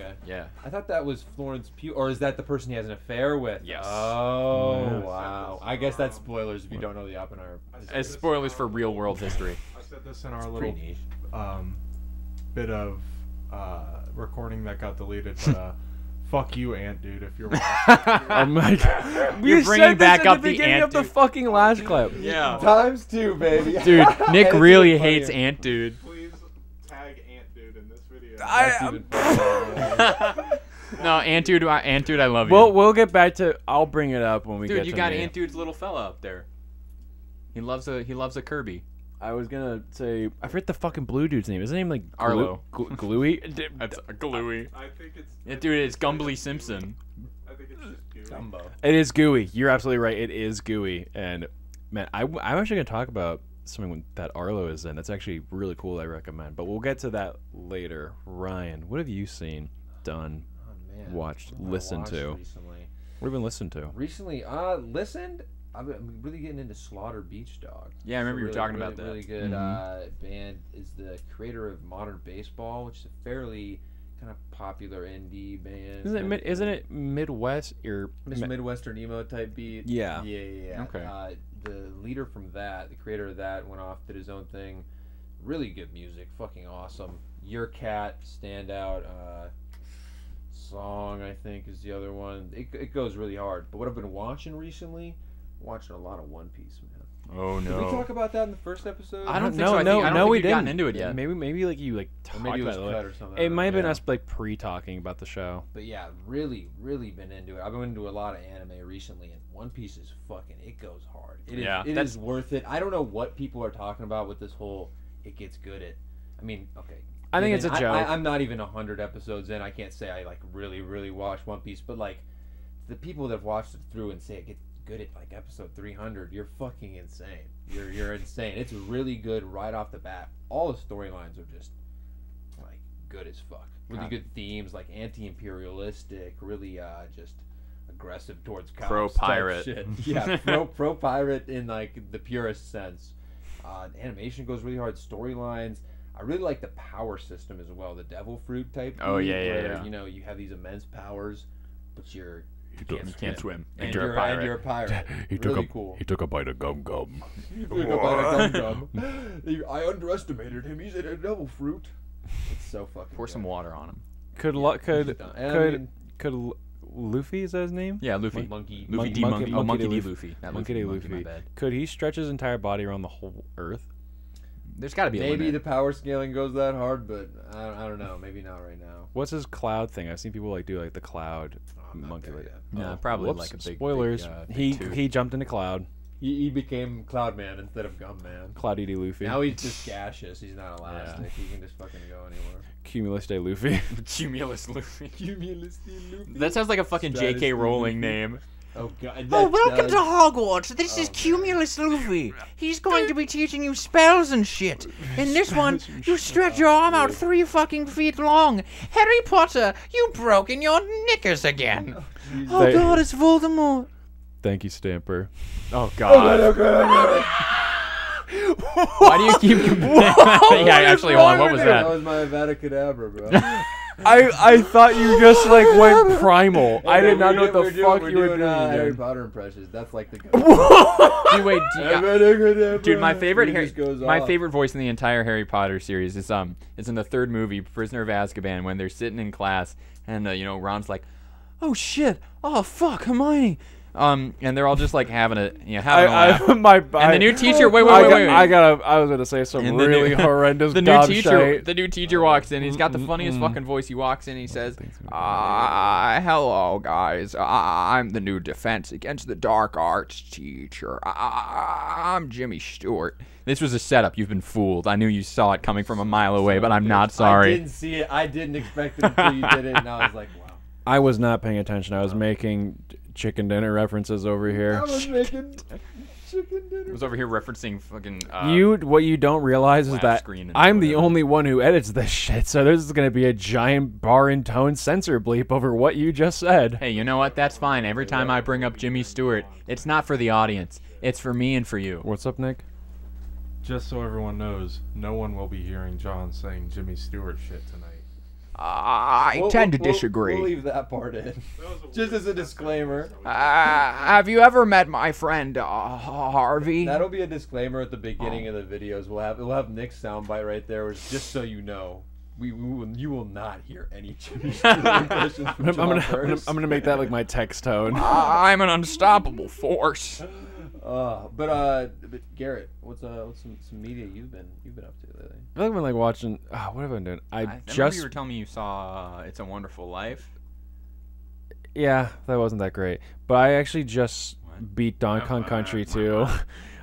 Okay. Yeah. I thought that was Florence Pugh, or is that the person he has an affair with? Yes. Oh yeah, wow. I guess that's spoilers if you don't know the Oppenheimer. It's spoilers for real-world history. I said this in our it's little um, bit of uh, recording that got deleted, but. Uh, Fuck you, Ant Dude, if you're watching. Oh my God. You're bringing back up the Ant Dude. You said this at the beginning of the fucking last clip. Yeah. Times two, baby. Dude, Nick really hates Ant Dude. Please tag Ant Dude in this video. I... No, Ant Dude, Ant Dude, I love you. We'll, we'll get back to... I'll bring it up when we get to... Dude, you got Ant Dude's little fella up there. He loves a, he loves a Kirby. I was gonna say... I forget the fucking blue dude's name. Is his name like... Arlo. Glu gluey? That's uh, Gluey. I, I think it's... Yeah, dude, it's Gumbly Simpson. I think it's just Gooey. Gumbo. It is Gooey. You're absolutely right. It is Gooey. And, man, I, I'm actually gonna talk about something that Arlo is in. That's actually really cool, I recommend. But we'll get to that later. Ryan, what have you seen, done, oh, man. watched, listened watched to? Recently. What have you been listened to? Recently, uh, listened... I'm really getting into Slaughter Beach Dog. Yeah, I remember really, you were talking really, about that. Really good mm-hmm. uh, band is the creator of Modern Baseball, which is a fairly kind of popular indie band. Isn't it? Mid, isn't it Midwest or Mid Midwestern emo type beat? Yeah. Yeah, yeah. yeah. Okay. Uh, the leader from that, the creator of that, went off, did his own thing. Really good music, fucking awesome. Your Cat, standout. Uh, song I think is the other one. It it goes really hard. But what I've been watching recently. Watching a lot of One Piece, man. Oh no! Did we talk about that in the first episode? I don't, I don't think no, so. I no, think, I don't no, think we didn't. Gotten into it yet. Maybe, maybe like you like talked maybe it was about cut it or something. It might have been yeah. us like pre-talking about the show. But yeah, really, really been into it. I've been into a lot of anime recently, and One Piece is fucking. It goes hard. It is, yeah, it that's... is worth it. I don't know what people are talking about with this whole. It gets good at. I mean, okay. I think it's a joke. I, I, I'm not even a hundred episodes in. I can't say I like really, really watched One Piece, but like the people that have watched it through and say it gets. Good at like episode three hundred, you're fucking insane. You're you're insane. It's really good right off the bat. All the storylines are just like good as fuck. Really God. good themes, like anti-imperialistic, really uh, just aggressive towards cops. Pro pirate, shit. yeah, pro pro pirate in like the purest sense. Uh, animation goes really hard. Storylines. I really like the power system as well. The devil fruit type. Oh yeah, yeah, where, yeah. You know, you have these immense powers, but you're You can't, can't swim. And, and, you're you're, and you're a pirate. He really took a, cool. He took a bite of gum gum. He took a bite of gum gum. I underestimated him. He's a devil fruit. It's so fucking. Pour good. some water on him. Could yeah, could could mean, could Luffy is that his name? Yeah, Luffy. Monkey. Luffy D. Monkey. Oh, Monkey D. Luffy. Monkey D. Luffy. Could he stretch his entire body around the whole Earth? There's got to be a limit. Maybe the power scaling goes that hard, but I don't, I don't know. Maybe not right now. What's his cloud thing? I've seen people like do like the cloud oh, monkey. Like that. No, oh, probably whoops. like a big spoilers. Big, uh, big he tube. he jumped into cloud. He, he became Cloud Man instead of Gum Man. Cloudy D. Luffy. Now he's just gaseous. He's not elastic. Yeah. He can just fucking go anywhere. Cumulus D. Luffy. Cumulus Luffy. Cumulus D. Luffy. That sounds like a fucking Stratus J K. Rowling name. Oh, God. oh, welcome does. to Hogwarts. This oh, is Cumulus man. Luffy. He's going to be teaching you spells and shit. In this one, you stretch your arm out three fucking feet long. Harry Potter, you broke in your knickers again. Oh, oh God, it's Voldemort. Thank you, Stamper. Oh, God. Oh, God, oh, God. Why do you keep comparing that thing I actually won? What was that? That was my Avada Kedavra, bro. I I thought you just like went primal. I did not know what the fuck you were doing. Harry Potter impressions. That's like the. Dude, wait, yeah. Dude, my favorite Harry, my favorite voice in the entire Harry Potter series is um, it's in the third movie, Prisoner of Azkaban, when they're sitting in class and uh, you know Ron's like, oh shit, oh fuck, Hermione. Um, and they're all just like having a, you know, having I, a laugh. I, my, and the new teacher, wait, wait, wait, I got, wait, wait. I got, a, I was gonna say some and really new, horrendous. The new teacher, shite. the new teacher walks in. He's got the funniest fucking voice. He walks in. He says, "Ah, uh, hello guys. Uh, I'm the new Defense Against the Dark Arts teacher. Uh, I'm Jimmy Stewart." This was a setup. You've been fooled. I knew you saw it coming from a mile away, but I'm not sorry. I didn't see it. I didn't expect it until you did it, and I was like, wow. I was not paying attention. I was making chicken dinner references over here. I was making chicken dinner. I was over here referencing fucking. Um, you what you don't realize is that I'm the only one who edits this shit. So there's going to be a giant bar and tone censor bleep over what you just said. Hey, you know what? That's fine. Every time I bring up Jimmy Stewart, it's not for the audience. It's for me and for you. What's up, Nick? Just so everyone knows, no one will be hearing John saying Jimmy Stewart shit tonight. Uh, I we'll, tend to we'll, disagree. We'll leave that part in. That just as a disclaimer. Uh, have you ever met my friend uh, Harvey? That'll be a disclaimer at the beginning oh. of the videos. We'll have we'll have Nick's soundbite right there, which, just so you know. We, we will, you will not hear any Jimmy Stewart impressions from John. I'm gonna, I'm gonna, I'm gonna make that like my text tone. uh, I'm an unstoppable force. Uh, but uh, but Garrett, what's uh, what's some, some media you've been you've been up to lately? I feel like I've been like watching. Uh, what have I been doing? I, I just you were telling me you saw uh, It's a Wonderful Life. Yeah, that wasn't that great. But I actually just what? beat Donkey Kong oh, Country uh, too.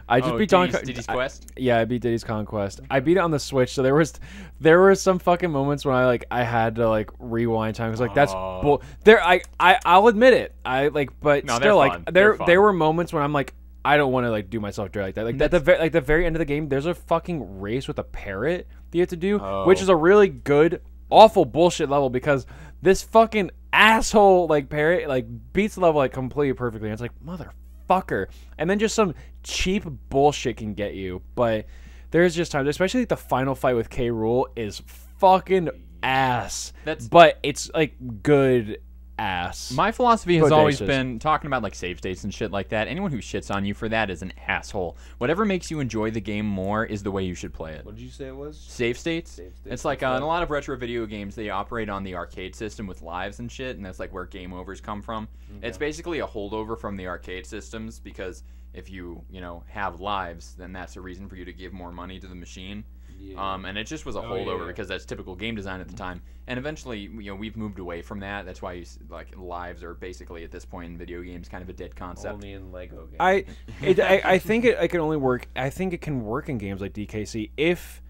I just oh, beat Diddy's, Diddy's Quest. I, yeah, I beat Diddy's Conquest. I beat it on the Switch, so there was, there were some fucking moments when I like I had to like rewind time because like that's oh. bull. There, I I I'll admit it. I like, but no, still like there there were moments when I'm like, I don't want to like do myself dirty like that. Like at the very, like the very end of the game, there's a fucking race with a parrot that you have to do, oh. which is a really good, awful bullshit level because this fucking asshole like parrot like beats the level like completely perfectly. And it's like motherfucker, and then just some cheap bullshit can get you. But there's just times, especially like the final fight with K. Rool is fucking ass. That's but it's like good. Ass. My philosophy has Bodacious. always been talking about like save states and shit like that. Anyone who shits on you for that is an asshole. Whatever makes you enjoy the game more is the way you should play it. What did you say it was? Save states. Save states. It's like uh, in a lot of retro video games, they operate on the arcade system with lives and shit, and that's like where game overs come from. Okay. It's basically a holdover from the arcade systems because if you you know have lives, then that's a reason for you to give more money to the machine. Yeah. Um, and it just was a holdover oh, yeah. because that's typical game design at the time. And eventually, you know, we've moved away from that. That's why you, like lives are basically at this point in video games kind of a dead concept. Only in Lego games. I, it, I, I think it, it can only work. I think it can work in games like D K C if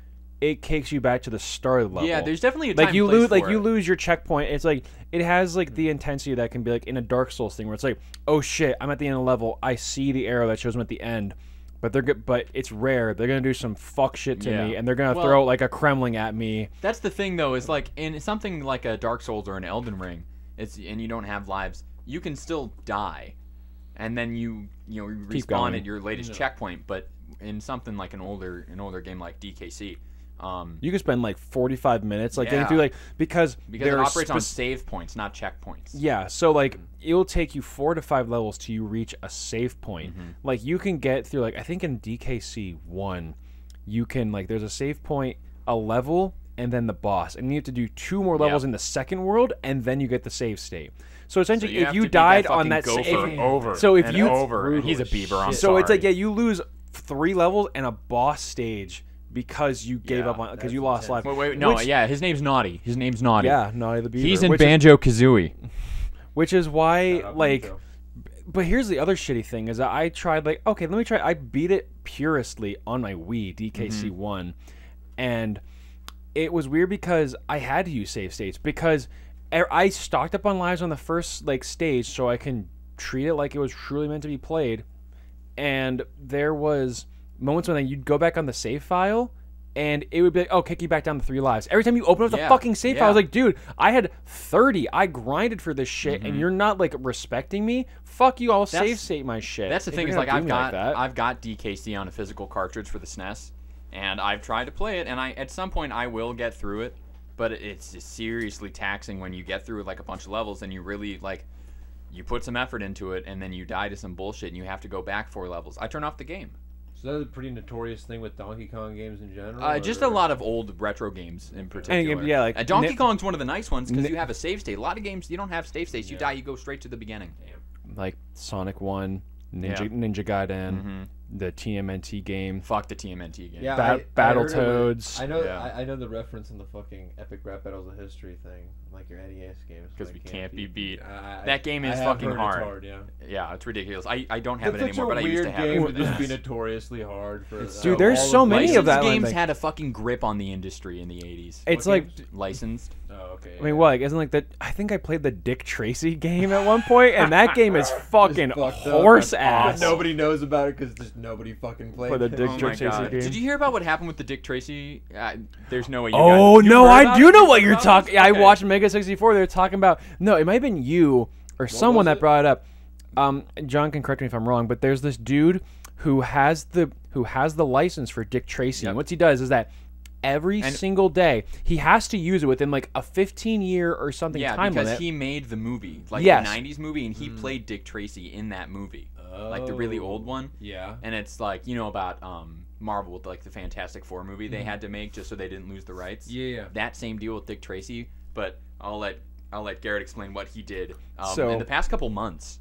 it takes you back to the start level. Yeah, there's definitely a time like you lose, like it. you lose your checkpoint. It's like it has like the intensity that can be like in a Dark Souls thing where it's like, oh shit, I'm at the end of the level. I see the arrow that shows me at the end. But they're good, but it's rare. They're gonna do some fuck shit to yeah. me, and they're gonna well, throw like a Kremlin at me. That's the thing, though, is like in something like a Dark Souls or an Elden Ring, it's and you don't have lives, you can still die, and then you you know respawn at your latest yeah. checkpoint. But in something like an older an older game like D K C, um, you can spend like forty-five minutes like yeah. getting through like because because it operates on save points, not checkpoints. Yeah, so like. It'll take you four to five levels till you reach a save point. Mm-hmm. Like you can get through, like I think in D K C one, you can like there's a save point, a level, and then the boss, and you have to do two more levels yep. in the second world, and then you get the save state. So essentially, so you if you died that on that, save, if, over so if and you over, and he's a beaver. I'm so sorry. It's like yeah, you lose three levels and a boss stage. Because you gave yeah, up on because you lost life. Wait, wait, no, which, yeah, his name's Naughty. His name's Naughty. Yeah, Naughty the Beaver. He's in Banjo-Kazooie. Which is why, no, like, but here's the other shitty thing is that I tried, like, okay, let me try. I beat it puristly on my Wii, D K C one, mm-hmm. and it was weird because I had to use save states because I stocked up on lives on the first, like, stage so I can treat it like it was truly meant to be played, and there was moments when you'd go back on the save file, and it would be like, oh, kick you back down to three lives. Every time you open up the yeah, fucking save yeah. file, I was like, dude, I had thirty. I grinded for this shit, mm-hmm. and you're not like respecting me. Fuck you! I'll that's, save state my shit. That's the thing is like I've got like I've got D K C on a physical cartridge for the S N E S, and I've tried to play it, and I at some point I will get through it, but it's just seriously taxing when you get through like a bunch of levels and you really like you put some effort into it, and then you die to some bullshit, and you have to go back four levels. I turn off the game. So that's a pretty notorious thing with Donkey Kong games in general? Uh, just a lot of old retro games in particular. And, yeah, like, uh, Donkey Kong's one of the nice ones because you have a save state. A lot of games, you don't have save states. You yeah. die, you go straight to the beginning. Damn. like Sonic One, Ninja yeah. Ninja Gaiden, mm-hmm. the T M N T game. Fuck the T M N T game. Yeah, ba Battletoads. I, I know. Yeah. I, I know the reference in the fucking Epic Rap Battles of History thing, like your N E S games. Because like we can't, can't be beat. beat. Uh, that game is fucking hard. It's hard yeah. yeah, it's ridiculous. I, I don't have it's it anymore, but I used to have it. It's just be notoriously hard for. It's, uh, dude, there's so many of, of that. Games had a fucking grip on the industry in the eighties. It's what like licensed. Oh, okay. I mean, yeah. what? Like, isn't like that? I think I played the Dick Tracy game at one point, and that game is fucking horse ass. Nobody knows about it because just nobody fucking played. For the Dick oh Tracy game. Did you hear about what happened with the Dick Tracy? Uh, there's no way. You oh got no, I do know what you're talking. I watched Mega sixty-four. They're talking about. No, it might have been you or what someone that brought it up. Um, John can correct me if I'm wrong, but there's this dude who has the who has the license for Dick Tracy. Yep. And what he does is that. Every and single day, he has to use it within like a fifteen year or something yeah, time limit. Yeah, because he made the movie, like yes. the nineties movie, and he mm. played Dick Tracy in that movie, oh. like the really old one. Yeah, and it's like you know about um, Marvel with like the Fantastic Four movie mm. they had to make just so they didn't lose the rights. Yeah, yeah. That same deal with Dick Tracy, but I'll let I'll let Garrett explain what he did um, so, in the past couple months.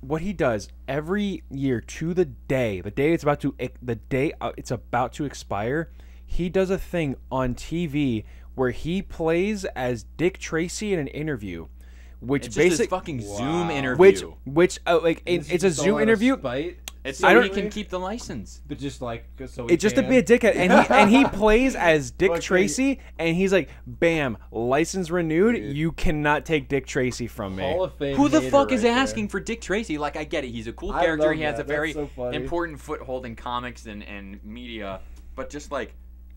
What he does every year to the day, the day it's about to the day it's about to expire. He does a thing on T V where he plays as Dick Tracy in an interview, which it's basically fucking wow. Zoom interview. Which, which uh, like it, it's a Zoom interview. It's so I don't, he can keep the license, but just like so he it's just can. to be a dickhead, and he, and he plays as Dick okay. Tracy, and he's like, "Bam, license renewed. Dude. You cannot take Dick Tracy from me." Hall of Fame Who the fuck is right asking there. for Dick Tracy? Like, I get it. He's a cool I character. He has that. a very so important foothold in comics and and media, but just like.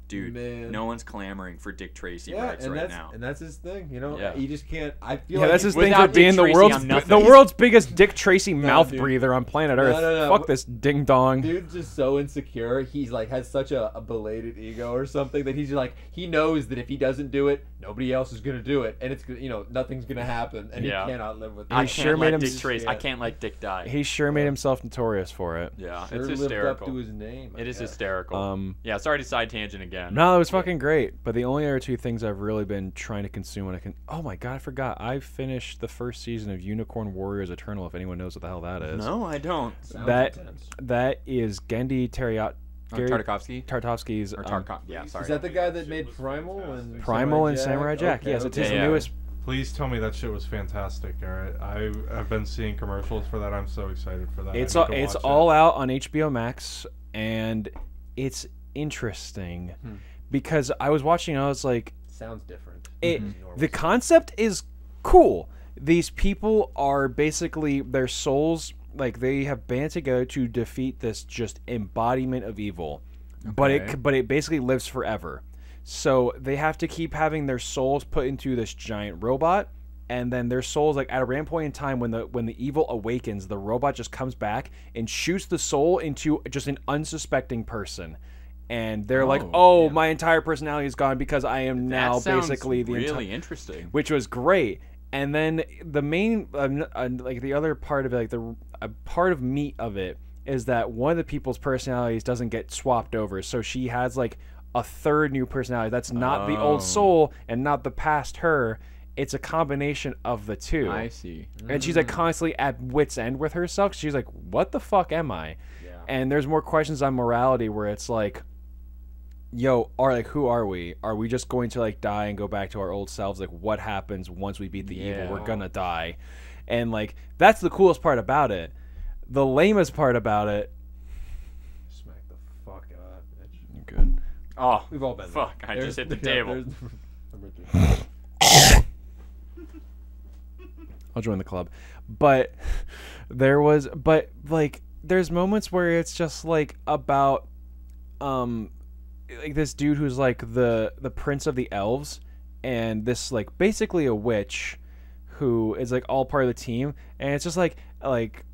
Dude, Man. no one's clamoring for Dick Tracy yeah, rights and right that's, now, and that's his thing. You know, yeah. you just can't. I feel yeah, like that's his thing for being Dick the Tracy, world's the world's biggest Dick Tracy no, mouth dude. breather on planet Earth. No, no, no. Fuck this ding dong. Dude's just so insecure. He's like has such a, a belated ego or something that he's just like he knows that if he doesn't do it, nobody else is gonna do it, and it's you know nothing's gonna happen, and yeah. he cannot live with. It. I he sure made him Dick Tracy. Yeah. I can't let Dick die. He sure yeah. made himself notorious for it. Yeah, sure it's hysterical. Lived up to his name. It is hysterical. Um, yeah, sorry to side tangent again. No, it was fucking great. But the only other two things I've really been trying to consume when I can. Oh my god, I forgot. I finished the first season of Unicorn Warriors Eternal. If anyone knows what the hell that is. No, I don't. Sounds that intense. That is Gendy Tartakovsky. Oh, Tartakovsky. Tartakovsky's. Or Tarkov. Um, yeah, sorry. Is that the guy that made Primal and Primal and Samurai Jack? Okay, yes, okay. It's his yeah, newest. Please tell me that shit was fantastic. All right, I I've been seeing commercials for that. I'm so excited for that. It's all, it's all it. out on H B O Max, and it's. Interesting hmm. because I was watching and I was like sounds different it mm-hmm. the concept is cool. These people are basically their souls like they have band together to defeat this just embodiment of evil okay. but it but it basically lives forever, so they have to keep having their souls put into this giant robot. And then their souls, like at a random point in time, when the when the evil awakens, the robot just comes back and shoots the soul into just an unsuspecting person. And they're oh, like, oh, yeah. my entire personality is gone because I am now that basically the really interesting, which was great. And then the main, um, uh, like the other part of it, like the uh, part of meat of it is that one of the people's personalities doesn't get swapped over, so she has like a third new personality that's not oh. the old soul and not the past her. It's a combination of the two. I see. Mm. And she's like constantly at wit's end with herself. She's like, what the fuck am I? Yeah. And there's more questions on morality where it's like. Yo, are like who are we? Are we just going to like die and go back to our old selves? Like, what happens once we beat the yeah. evil? We're gonna die, and like that's the coolest part about it. The lamest part about it. Smack the fuck out of that bitch. You're good. Oh, we've all been. Fuck! There. I there's, just hit the table. I'll join the club, but there was, but like, there's moments where it's just like about, um. like this dude who's like the the prince of the elves, and this like basically a witch who is like all part of the team, and it's just like like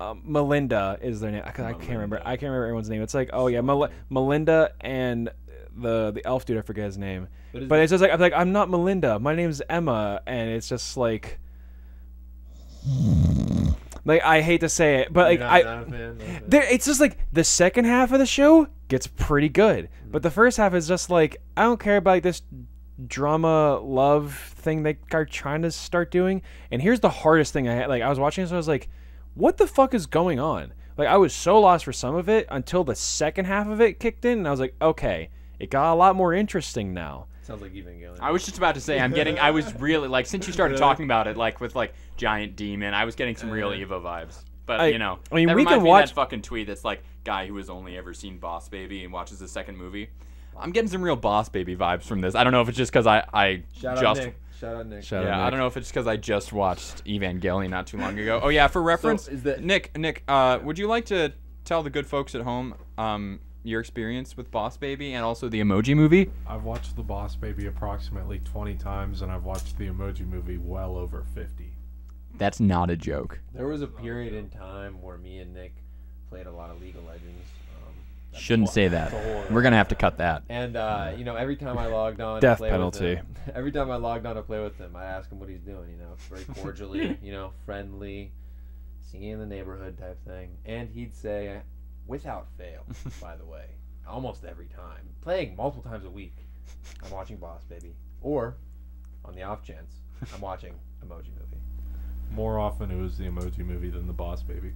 um, Melinda is their name. I, I can't remember. I can't remember everyone's name. It's like oh yeah, Mel Melinda and the the elf dude. I forget his name. But, but it's just like I'm like I'm not Melinda. My name's Emma, and it's just like. Like I hate to say it, but like not, I, not fan, there, it's just like the second half of the show gets pretty good, mm-hmm. but the first half is just like I don't care about like, this drama love thing they are trying to start doing. And here's the hardest thing I had. Like I was watching this, and I was like, what the fuck is going on? Like, I was so lost for some of it until the second half of it kicked in, and I was like, okay, it got a lot more interesting now. Sounds like Evangelion. I was just about to say, I'm getting, I was really, like, since you started talking about it, like, with, like, Giant Demon, I was getting some real Evo vibes. But, I, you know, I mean, that we can me watch that fucking tweet that's like, guy who has only ever seen Boss Baby and watches the second movie. I'm getting some real Boss Baby vibes from this. I don't know if it's just because I, I Shout just... Out Nick. Shout out Nick. Shout yeah, out Nick. I don't know if it's because I just watched Evangelion not too long ago. Oh, yeah, for reference, so is that Nick, Nick, uh, would you like to tell the good folks at home um, your experience with Boss Baby and also the Emoji Movie? I've watched the Boss Baby approximately twenty times, and I've watched the Emoji Movie well over fifty. That's not a joke. There was a period in time where me and Nick played a lot of League of Legends. Shouldn't say that. We're gonna have to cut that. And uh, you know, every time I logged on, death to play penalty. With him, every time I logged on to play with him, I asked him what he's doing. You know, very cordially, you know, friendly, singing in the neighborhood type thing. And he'd say, without fail, by the way, almost every time, playing multiple times a week, I'm watching Boss Baby, or on the off chance, I'm watching Emoji Movie. More often, it was the Emoji Movie than the Boss Baby.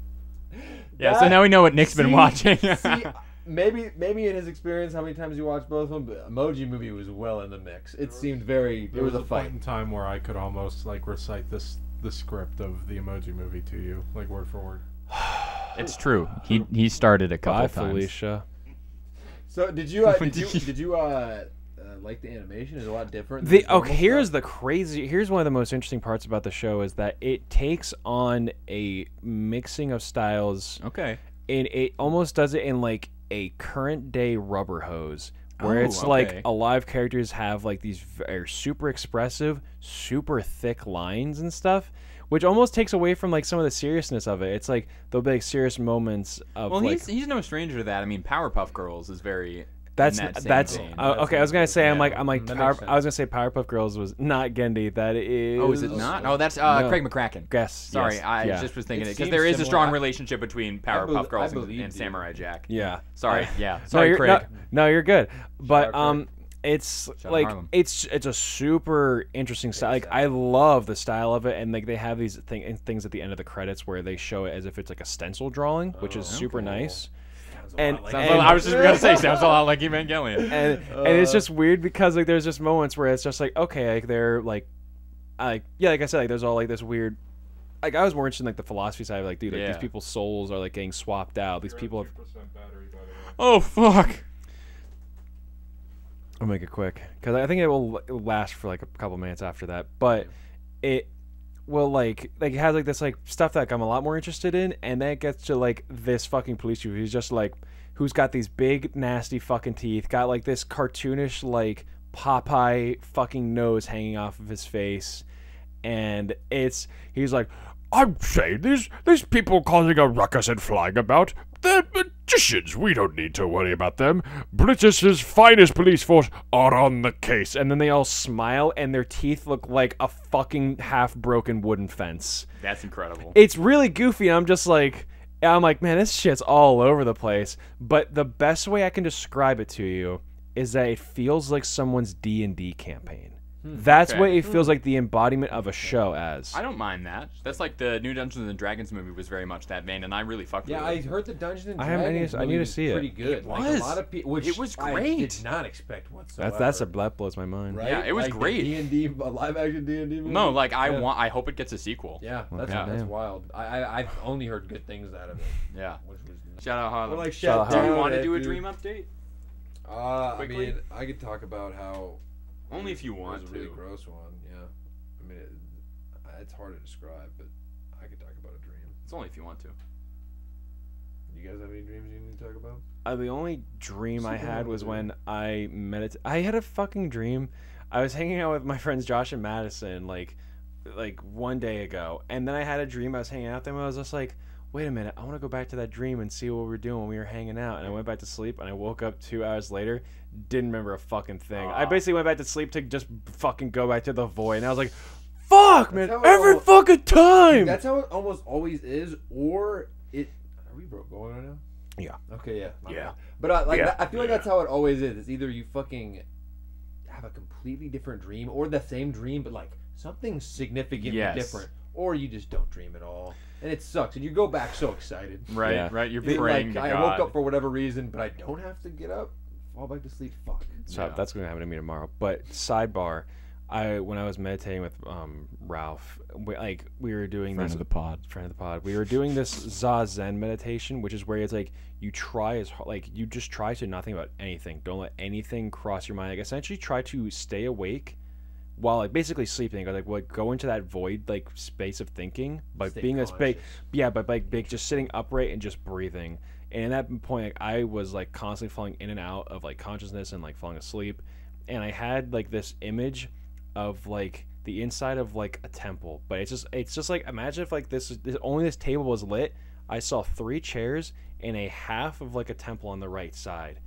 Yeah. That, so now we know what Nick's see, been watching. see, Maybe maybe in his experience, how many times you watched both of them, but Emoji Movie was well in the mix. It seemed very... There was a fight in time where I could almost, like, recite this the script of the Emoji Movie to you, like, word for word. It's true. He he started a couple Bye, times. Felicia. So did you uh, did you did you uh, uh, like the animation? Is it a lot different? The okay, here's stuff? the crazy. Here's one of the most interesting parts about the show is that it takes on a mixing of styles. Okay. And it almost does it in like a current day rubber hose where oh, it's okay. like a lot of characters have like these very super expressive, super thick lines and stuff, which almost takes away from like some of the seriousness of it. It's like there'll be like serious moments of well, like, he's he's no stranger to that. I mean, Powerpuff Girls is very that's that that's uh, okay. I was gonna say yeah. I'm like I'm like Power, I was gonna say Powerpuff Girls was not Gendy. That is oh is it not? Oh that's uh, no. Craig McCracken. Yes. Sorry, yes. I yeah. just was thinking it because there is similar. a strong relationship between Powerpuff Girls and, and Samurai Jack. Yeah. Sorry. I, yeah. Sorry, no, Craig. No, no, you're good. But um, it's Shout like it's it's a super interesting style. Like I love the style of it, and like they have these thing things at the end of the credits where they show it as if it's like a stencil drawing, which oh, is super cool. nice. And, like and I was just gonna say sounds a lot like Evangelion, and, uh, and it's just weird because like there's just moments where it's just like okay, like they're like, like yeah, like I said, like there's all like this weird, like I was more interested in like the philosophy side, of, like dude, like yeah. these people's souls are like getting swapped out. These You're people have. Battery, by the way. Oh fuck! I'll make it quick because I think it will last for like a couple minutes after that, but it. Well, like, like it has like this like stuff that like, I'm a lot more interested in, and then it gets to like this fucking police chief who's just like, who's got these big nasty fucking teeth, got like this cartoonish like Popeye fucking nose hanging off of his face, and it's he's like, I'm saying these these people causing a ruckus and flying about, they're magicians. We don't need to worry about them. British's finest police force are on the case, and then they all smile, and their teeth look like a fucking half-broken wooden fence. That's incredible. It's really goofy, and I'm just like, I'm like, man, this shit's all over the place. But the best way I can describe it to you is that it feels like someone's D and D campaign. Hmm, That's okay. what it feels like the embodiment of a show as. I don't mind that. That's like the new Dungeons and Dragons movie was very much that vein, and I really fucked yeah, with it. Yeah, I heard the Dungeons and Dragons I haven't movie I need to see was pretty it. good. It was. Like a lot of people, which it was great. I did not expect whatsoever. That's, that's a that blows my mind. Right? Yeah, it was like great. D and D, a live action D and D movie? No, like I yeah. want. I hope it gets a sequel. Yeah, that's, yeah. that's wild. I, I, I've only heard good things out of it. Yeah. Which was nice. Shout out Harlem. Like, shout out do Harlem. you want to do a dream update? Uh, I mean, I could talk about how... Only if you want to. It was a really gross one, yeah. I mean, it, it's hard to describe, but I could talk about a dream. It's only if you want to. You guys have any dreams you need to talk about? Uh, the only dream I had was when I meditated. I had a fucking dream. I was hanging out with my friends Josh and Madison, like, like one day ago. And then I had a dream. I was hanging out with them, and I was just like, wait a minute, I want to go back to that dream and see what we were doing when we were hanging out. And I went back to sleep, and I woke up two hours later, didn't remember a fucking thing. Aww. I basically went back to sleep to just fucking go back to the void, and I was like, fuck, man, every almost, fucking time! That's how it almost always is, or it... Are we broke going right now? Yeah. Okay, yeah. Yeah. Bad. But uh, like, yeah. That, I feel like yeah. that's how it always is. It's either you fucking have a completely different dream, or the same dream, but like, something significantly yes. different. or you just don't dream at all. And it sucks. And you go back so excited. Right, yeah. right. You're praying like, to I God. I woke up for whatever reason, but I don't have to get up, fall back to sleep. Fuck. So yeah. That's going to happen to me tomorrow. But sidebar, I when I was meditating with um, Ralph, we, like we were doing friend this. Friend of the pod. Friend of the pod. We were doing this Zazen meditation, which is where it's like you try as like you just try to not think about anything. Don't let anything cross your mind. Like essentially try to stay awake while like basically sleeping, or like what go into that void like space of thinking by Stay being conscious. a space yeah but like big just sitting upright and just breathing. And at that point, like, I was like constantly falling in and out of like consciousness and like falling asleep, and I had like this image of like the inside of like a temple, but it's just it's just like imagine if like this, this only this table was lit. I saw three chairs and a half of like a temple on the right side,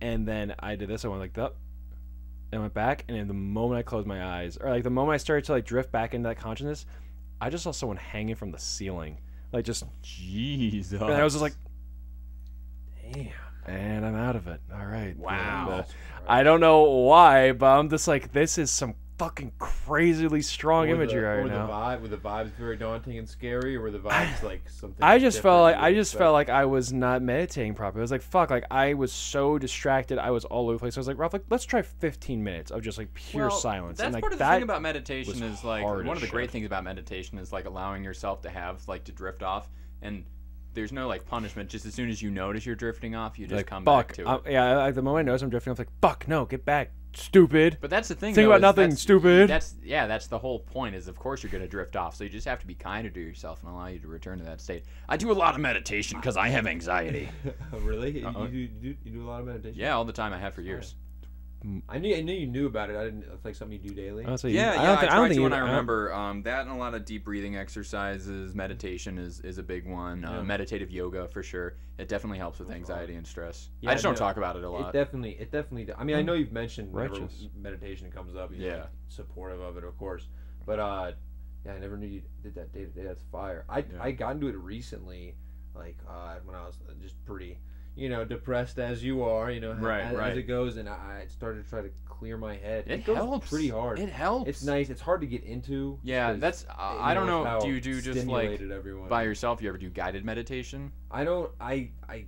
and then I did this. I went like that. And I went back, and in the moment I closed my eyes, or like the moment I started to like drift back into that consciousness, I just saw someone hanging from the ceiling, like just Jesus. And I was just like, damn. And I'm out of it. All right. Wow. And, uh, I don't know why, but I'm just like, this is some fucking crazily strong were imagery the, right were now. The vibe, were the vibes very daunting and scary, or were the vibes like something? I just felt like I just felt like I was not meditating properly. I was like, fuck, like I was so distracted. I was all over the place. I was like, Ralph, like let's try fifteen minutes of just like pure well, silence. That's and, like, part of the thing about meditation is like one of the shit. great things about meditation is like allowing yourself to have like to drift off, and there's no like punishment. Just as soon as you notice you're drifting off, you just like, come fuck. back to it. Um, yeah, like the moment I notice I'm drifting off, like fuck, no, get back. Stupid. But that's the thing. Think though, about is nothing. That's, stupid. That's yeah. That's the whole point. Is of course you're gonna drift off. So you just have to be kinder to yourself and allow you to return to that state. I do a lot of meditation because I have anxiety. Really? Uh-oh. You, do, you, do, you do a lot of meditation? Yeah, all the time. I have for years. Right. I knew I knew you knew about it. I didn't. It's like something you do daily. Oh, so you, yeah, yeah. I, don't I, think, I, don't think to you, when I remember um, that, and a lot of deep breathing exercises. Meditation is is a big one. Yeah. Uh, meditative yoga for sure. It definitely helps with anxiety and stress. Yeah, I just don't no, talk about it a lot. It definitely, it definitely. I mean, I know you've mentioned meditation comes up. You're yeah, like supportive of it, of course. But uh, yeah, I never knew you did that day to day. That's fire. I yeah. I got into it recently, like uh, when I was just pretty, you know, depressed as you are, you know, right, as, right. as it goes, and I started to try to clear my head. It, it goes helps pretty hard. It helps. It's nice. It's hard to get into. Yeah, that's. Uh, I don't know. Do you do just like everyone. by yourself? You ever do guided meditation? I don't. I. I.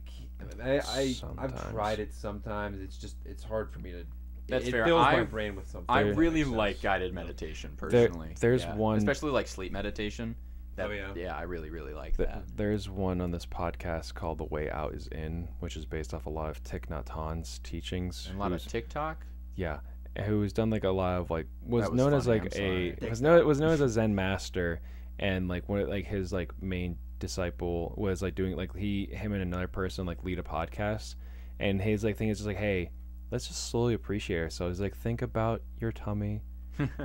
I. I I've tried it sometimes. It's just. It's hard for me to. That's it, fair. It fills I, my brain with something. I really like guided meditation personally. There, there's yeah. one, especially like sleep meditation. That, oh, yeah. yeah, I really, really like the, that. There's one on this podcast called The Way Out Is In, which is based off a lot of Thich Nhat Hanh's teachings. And a lot of TikTok? Yeah. Who's done like a lot of like, was, was known funny, as like a, was known, was known as a Zen master. And like one of like his like main disciple was like doing like he, him and another person like lead a podcast. And his like thing is just like, hey, let's just slowly appreciate ourselves. Like think about your tummy.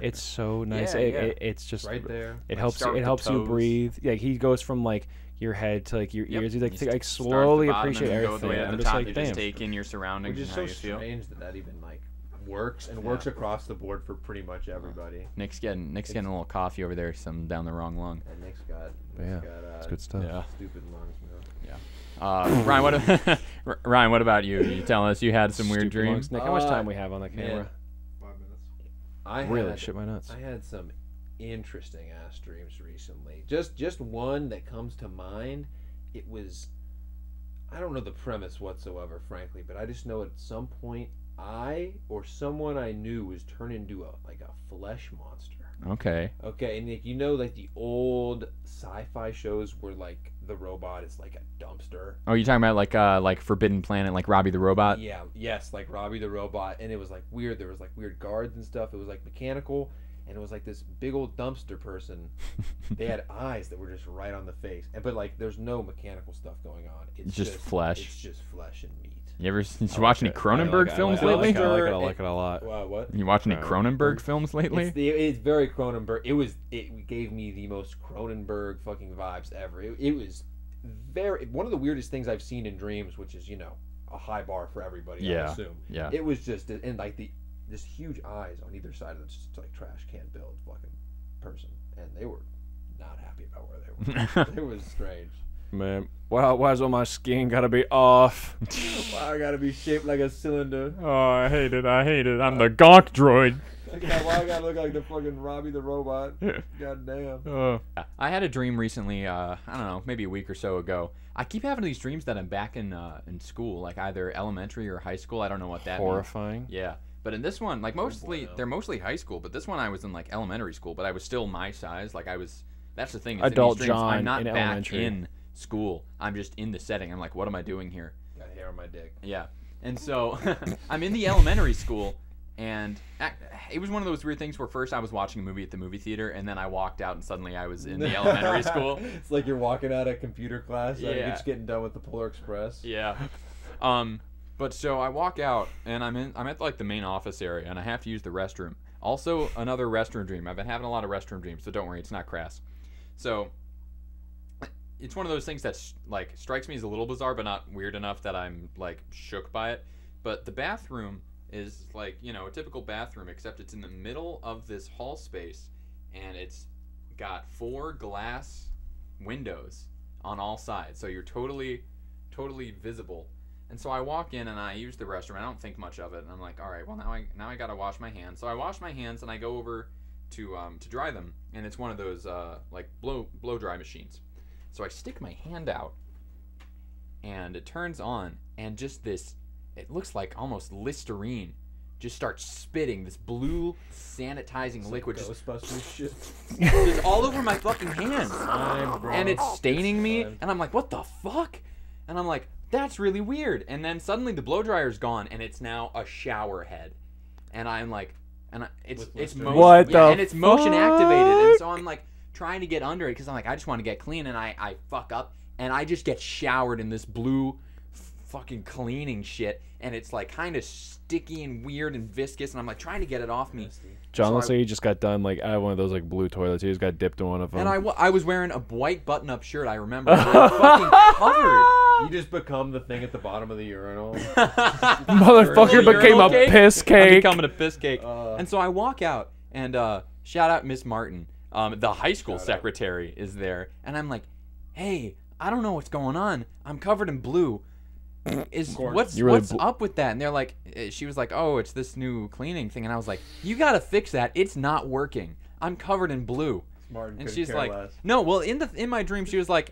It's so nice. Yeah, it, yeah. It, it's just right there. It like helps. It helps toes. you breathe. Yeah, he goes from like your head to like your yep. ears. He's like, like slowly appreciate everything. I'm just top. like, you damn. Just take in your surroundings. Which is so strange feel. that that even like works and yeah. works across the board for pretty much everybody. Nick's getting Nick's it's, getting a little coffee over there. Some down the wrong lung. And Nick's got. Nick's yeah, got, uh, it's good stuff. Yeah. Stupid lungs, man. Yeah. Uh, Ryan, what? Ryan, what about you? You telling us you had some stupid weird dreams? Nick, how much time we have on the camera? I really had, shit my nuts. I had some interesting ass dreams recently. Just just one that comes to mind. It was, I don't know the premise whatsoever, frankly, but I just know at some point I or someone I knew was turned into a like a flesh monster. Okay. Okay, and like you know, like the old sci-fi shows where like the robot is like a dumpster. Oh, you're talking about like uh like Forbidden Planet, like Robbie the Robot? Yeah, yes, like Robbie the Robot, and it was like weird. There was like weird guards and stuff. It was like mechanical, and it was like this big old dumpster person. They had eyes that were just right on the face, and but like there's no mechanical stuff going on. It's just, just flesh. It's just flesh and meat. You ever you like watch any Cronenberg films lately? I like it. I like it a lot. Uh, what? You watch any Cronenberg films lately? It's, the, it's very Cronenberg. It was. It gave me the most Cronenberg fucking vibes ever. It, it was very one of the weirdest things I've seen in dreams, which is you know a high bar for everybody. Yeah. I assume. Yeah. It was just and like the just huge eyes on either side of this just like trash can build fucking person, and they were not happy about where they were. It was strange. Man, why, why is all my skin gotta be off? Why I gotta be shaped like a cylinder? Oh, I hate it, I hate it. I'm uh, the gonk droid. That's not why I gotta look like the fucking Robbie the Robot. Goddamn. Uh. I had a dream recently. Uh, I don't know, maybe a week or so ago. I keep having these dreams that I'm back in uh, in school, like either elementary or high school. I don't know what that horrifying. Means. Yeah. But in this one, like mostly, oh boy, they're mostly high school. But this one, I was in like elementary school, but I was still my size. Like I was. That's the thing. Is Adult in these dreams, John. I'm not in back elementary. In school. I'm just in the setting. I'm like, what am I doing here? Got hair on my dick. Yeah. And so I'm in the elementary school, and I, it was one of those weird things where first I was watching a movie at the movie theater, and then I walked out, and suddenly I was in the elementary school. It's like you're walking out of computer class, yeah. Like you're just getting done with the Polar Express. Yeah. Um, but so I walk out, and I'm in. I'm at like the main office area, and I have to use the restroom. Also, another restroom dream. I've been having a lot of restroom dreams, so don't worry, it's not crass. So it's one of those things that like strikes me as a little bizarre, but not weird enough that I'm like shook by it. But the bathroom is like, you know, a typical bathroom, except it's in the middle of this hall space, and it's got four glass windows on all sides, so you're totally, totally visible. And so I walk in and I use the restroom. I don't think much of it, and I'm like, all right, well now I now I gotta wash my hands. So I wash my hands and I go over to um to dry them, and it's one of those uh like blow blow dry machines. So I stick my hand out, and it turns on, and just this, it looks like almost Listerine, just starts spitting this blue sanitizing it's liquid, like Ghostbusters shit, just all over my fucking hands, and it's staining me, and I'm like, what the fuck? And I'm like, that's really weird. And then suddenly the blow dryer's gone, and it's now a shower head, and I'm like, and I, it's it's motion, yeah, and it's motion activated, and so I'm like trying to get under it because I'm like, I just want to get clean, and I, I fuck up, and I just get showered in this blue fucking cleaning shit, and it's like kind of sticky and weird and viscous, and I'm like trying to get it off me. John, looks so like you just got done like out of one of those like blue toilets. He just got dipped in one of them. And I, I was wearing a white button-up shirt, I remember. I was fucking covered. You just become the thing at the bottom of the urinal. Motherfucker the became urinal a cake? piss cake. I'm becoming a piss cake. Uh, and so I walk out, and uh, shout out Miss Martin. Um, the high school secretary is there, and I'm like, "Hey, I don't know what's going on. I'm covered in blue. Is what's really what's bl up with that?" And they're like, "She was like, oh, it's this new cleaning thing." And I was like, "You gotta fix that. It's not working. I'm covered in blue." Martin and she's like, less. "No, well, in the in my dream, she was like,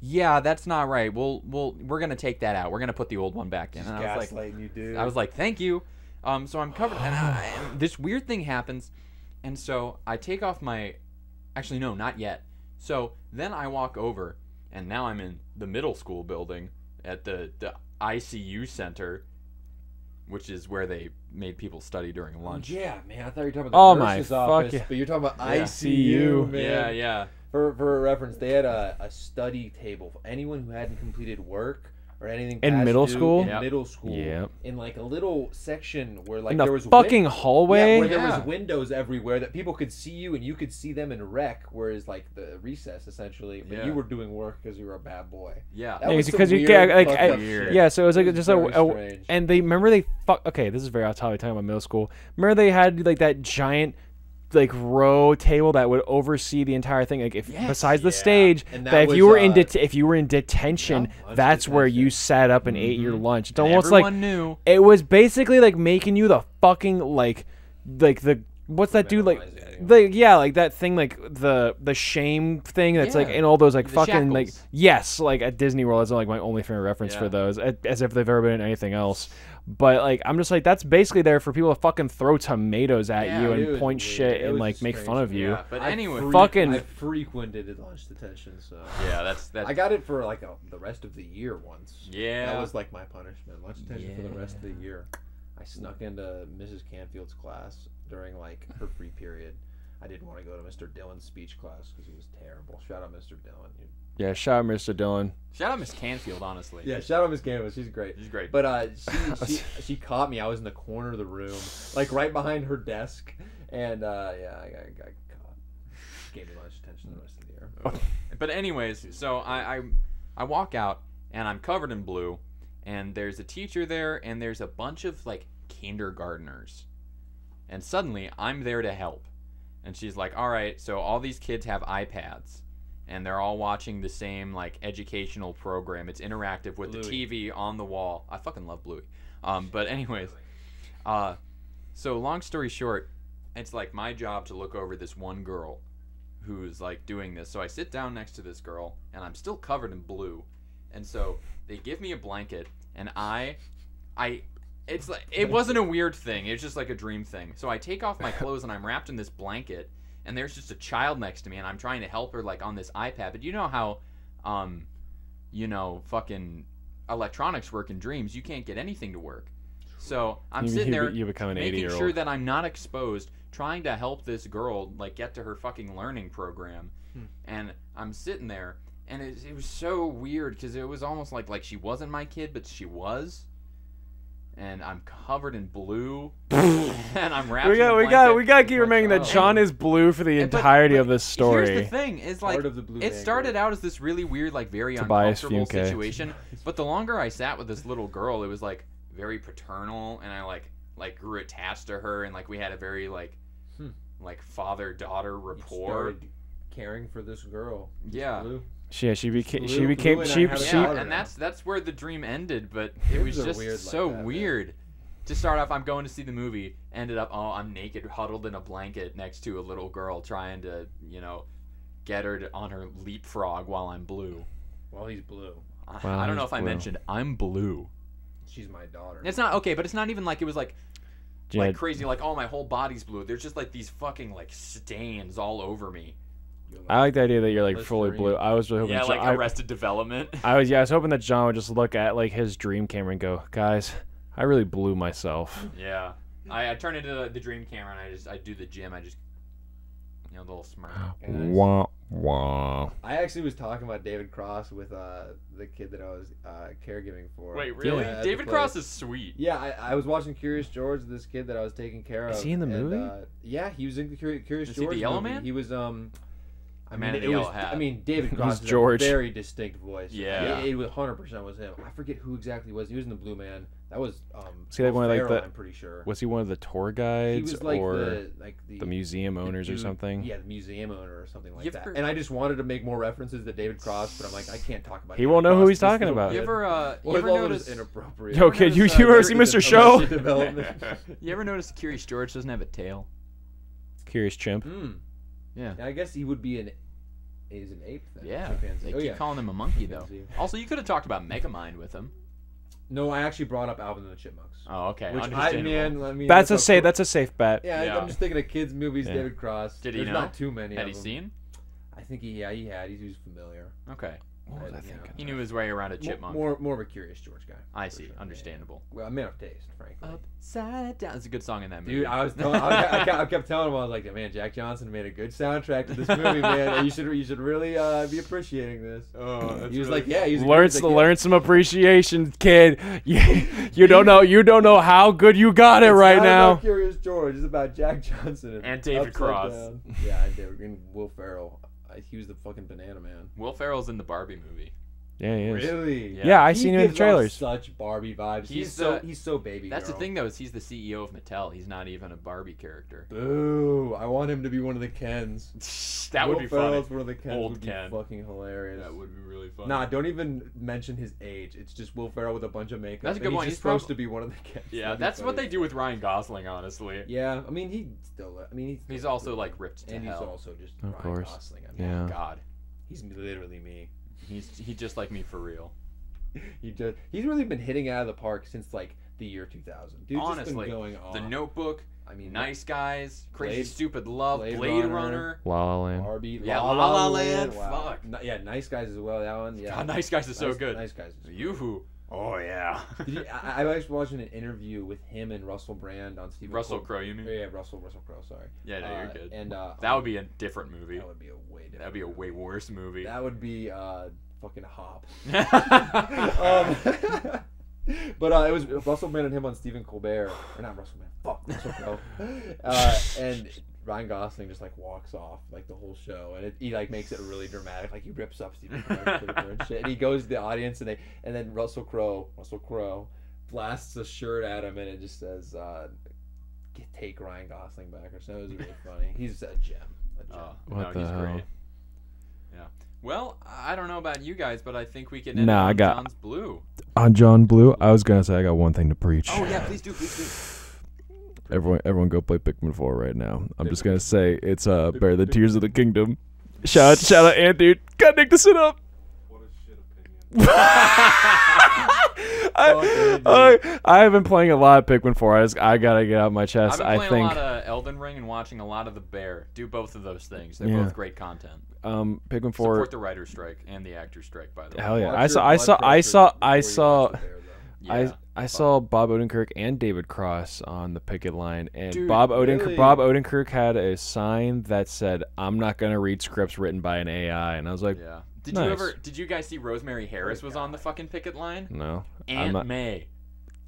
yeah, that's not right. We'll we'll we're gonna take that out. We're gonna put the old one back in." And I was like, you, dude. I was like, "Thank you." Um, so I'm covered, and, I, and this weird thing happens. And so I take off my, actually no, not yet. So then I walk over, and now I'm in the middle school building at the, the I C U center, which is where they made people study during lunch. Yeah, man, I thought you were talking about the oh nurse's my office, fuck yeah. But you're talking about yeah. I C U, man. Yeah, yeah. For for a reference, they had a, a study table for anyone who hadn't completed work. Or anything in middle due, school, in yep. middle school, yep. in like a little section where like in the there was fucking hallway, yeah, where yeah. there was windows everywhere that people could see you and you could see them in rec, whereas like the recess essentially, but yeah. you were doing work because you were a bad boy. Yeah, that yeah was because you get like I, yeah, so it was like it was just a, a and they remember they fuck okay, this is very off topic talking about middle school. Remember they had like that giant. Like row table that would oversee the entire thing. Like if yes, besides yeah. the stage, that, that if was, you were uh, in det if you were in detention, yeah, that's detention. Where you sat up and mm-hmm. ate your lunch. It's almost like knew. It was basically like making you the fucking like, like the what's that dude like, like yeah like that thing like the the shame thing that's yeah. like in all those like the fucking shackles. Like yes like at Disney World that's like my only favorite reference yeah. for those as if they've ever been in anything else. But like I'm just like that's basically there for people to fucking throw tomatoes at yeah, you and point weird. Shit it and like make strange. Fun of you. Yeah, but I anyway, fucking I frequented lunch detention. So yeah, that's that. I got it for like a, the rest of the year once. Yeah, that was like my punishment. Lunch detention yeah. for the rest of the year. I snuck into Missus Canfield's class during like her free period. I didn't want to go to Mister Dillon's speech class because he was terrible. Shout out Mister Dillon. Dude. Yeah, shout out Mister Dillon. Shout out Miss Canfield, honestly. Yeah, shout out Miss Canfield. She's great. She's great. But uh, she, she she caught me. I was in the corner of the room, like right behind her desk, and uh, yeah, I got, got caught. Gave me much attention the rest of the year. But, but anyways, so I, I I walk out and I'm covered in blue, and there's a teacher there, and there's a bunch of like kindergartners, and suddenly I'm there to help, and she's like, all right, so all these kids have iPads. And they're all watching the same like educational program. It's interactive with Bluey. The T V on the wall. I fucking love Bluey. Um, but anyways, uh, so long story short, it's like my job to look over this one girl who's like doing this. So I sit down next to this girl and I'm still covered in blue. And so they give me a blanket and I, I, it's like, it wasn't a weird thing. It's just like a dream thing. So I take off my clothes and I'm wrapped in this blanket and there's just a child next to me and I'm trying to help her like on this iPad. But you know how, um, you know, fucking electronics work in dreams. You can't get anything to work. So I'm you, sitting there you become an making sure that I'm not exposed, trying to help this girl like get to her fucking learning program. Hmm. And I'm sitting there and it, it was so weird because it was almost like, like she wasn't my kid, but she was. And I'm covered in blue, and I'm wrapped. We got, in we got, we got to keep like, remembering that oh. John is blue for the entirety but, but, of this story. Here's the thing: is like it started out as this really weird, like very Tobias uncomfortable Fumke. situation. But the longer I sat with this little girl, it was like very paternal, and I like like grew attached to her, and like we had a very like hmm. like father daughter rapport. Caring for this girl. Yeah. Blue. Yeah, she became. Blue, she became. She, and, she, yeah, and that's that's where the dream ended. But it was just weird so like that, weird. Man. To start off, I'm going to see the movie. Ended up, oh, I'm naked, huddled in a blanket next to a little girl, trying to, you know, get her to, on her leapfrog while I'm blue. While he's blue. I, well, I don't know if blue. I mentioned I'm blue. She's my daughter. It's not okay, but it's not even like it was like. Jed. Like crazy, like oh my whole body's blue. There's just like these fucking like stains all over me. Like, I like the idea that you're like fully blue. I was really hoping, yeah, John, like Arrested I, Development. I was, yeah, I was hoping that John would just look at like his dream camera and go, "Guys, I really blew myself." Yeah, I, I turn into the, the dream camera and I just I do the gym. I just, you know, a little smirk. Wah wah. I actually was talking about David Cross with uh the kid that I was uh caregiving for. Wait, really? Yeah, David Cross is sweet. Yeah, I, I was watching Curious George with this kid that I was taking care of. Is he in the and, movie? Uh, yeah, he was in the Curious George. Is he the yellow man? He was um. I mean, it was, I mean, David Cross has a very distinct voice. Yeah. It, it was one hundred percent was him. I forget who exactly it was. He was in The Blue Man. That was, um, See, like one of, like, the, I'm pretty sure. Was he one of the tour guides was, like, or the, like, the, the museum owners the dude, or something? Yeah, the museum owner or something like that. Ever, and I just wanted to make more references to David Cross, but I'm like, I can't talk about He David won't know Cross, who he's talking about. You ever, uh, you ever notice... inappropriate. Yo, kid, you, you, you ever see Mister Show? You ever notice Curious George doesn't have a tail? Curious Chimp. Hmm. Yeah. I guess he would be an is an ape then. Yeah. They oh, keep yeah. calling him a monkey though. Also, you could have talked about Megamind with him. No, I actually brought up Alvin and the Chipmunks. Oh, okay. Which I, man, I mean, that's, that's a safe. Cool. That's a safe bet. Yeah, yeah. I'm just thinking of kids' movies. Yeah. David Cross. Did he There's know? Not too many. Had of he them. Seen? I think he. Yeah, he had. He was familiar. Okay. What was I, I thinking? Know. He knew his way around a chipmunk. More, more, more of a Curious George guy. I see. Sure. Understandable. Yeah. Well, a man of taste, frankly. Upside down. It's a good song in that movie. Dude, I was, telling, I, I, I kept telling him, I was like, man, Jack Johnson made a good soundtrack to this movie, man. You should, you should really uh, be appreciating this. Oh, that's he was really like, yeah, he's learn, like, yeah. learn some appreciation, kid. You, you don't know, you don't know how good you got it it's right not now. About Curious George. It's about Jack Johnson and David Cross. Down. Yeah, and David and Will Ferrell. He was the fucking banana man. Will Ferrell's in the Barbie movie. Yeah, he is. Really? Yeah, yeah I he seen him in the trailers. Such Barbie vibes. He's, he's so a, he's so baby. That's girl. The thing though is he's the C E O of Mattel. He's not even a Barbie character. Boo! I want him to be one of the Kens. that Will would be Ferrell's funny. One of the Kens Old would be Ken. Fucking hilarious. That would be really funny. Nah, don't even mention his age. It's just Will Ferrell with a bunch of makeup. That's a good one. He's, he's supposed to be one of the Kens. Yeah, that's funny. What they do with Ryan Gosling, honestly. Yeah, I mean he still. I mean he's. He's also like ripped to and hell. He's also just of Ryan course. Gosling. I mean, yeah. God, he's literally me. He's he just like me for real. he just he's really been hitting out of the park since like the year two thousand. Dude's honestly, just been going on. The Notebook. I mean, Nice Guys, Crazy Blade, Stupid Love, Blade, Blade Runner, Runner, La La Land, Barbie, yeah, La La, La Land. Land. Wow. Fuck. Yeah, Nice Guys as well. That one. Yeah. God, Nice Guys is so nice, good. Nice Guys. Is Yoo-hoo. Oh yeah. Did you, I, I was watching an interview with him and Russell Brand on Steve. Russell Crowe, you mean? Yeah, Russell Russell Crowe. Sorry. Yeah, no, uh, you're good. And uh, that would be a different movie. That would be a way. That would be a way worse movie. That would be uh, fucking Hop. um, but uh, it was Russell Brand and him on Stephen Colbert, or not Russell Brand. Fuck Russell Crowe. Uh, and Ryan Gosling just like walks off like the whole show, and it, he like makes it really dramatic. Like he rips up Stephen Colbert and shit, and he goes to the audience, and they and then Russell Crowe, Russell Crowe, blasts a shirt at him, and it just says, uh, "Take Ryan Gosling back." Or so it was really funny. He's a gem. A gem. Oh, what no, the he's hell? Great. Yeah. Well, I don't know about you guys, but I think we can end nah, on I got, John's Blue. On John Blue, I was gonna say I got one thing to preach. Oh yeah, please do, please do. Everyone, everyone, go play Pikmin Four right now. I'm just gonna say it's uh better than Tears of the Kingdom. Shout out, shout out, and dude, got Nick to sit up. What a shit opinion. I, uh, I have been playing a lot of Pikmin Four. I just, I gotta get out of my chest. I've been playing I think a lot of Elden Ring and watching a lot of The Bear. Do both of those things. They're yeah. both great content. Um, Pikmin Four. Support the writer's strike and the actor's strike. By the way, hell yeah! I saw, I saw, I saw, I saw. Yeah, I I fun. saw Bob Odenkirk and David Cross on the picket line, and Dude, Bob Odenkirk really? Bob Odenkirk had a sign that said, "I'm not gonna read scripts written by an A I," and I was like, "Yeah." Did nice. you ever? Did you guys see Rosemary Harris oh, was God. on the fucking picket line? No. Aunt not... May.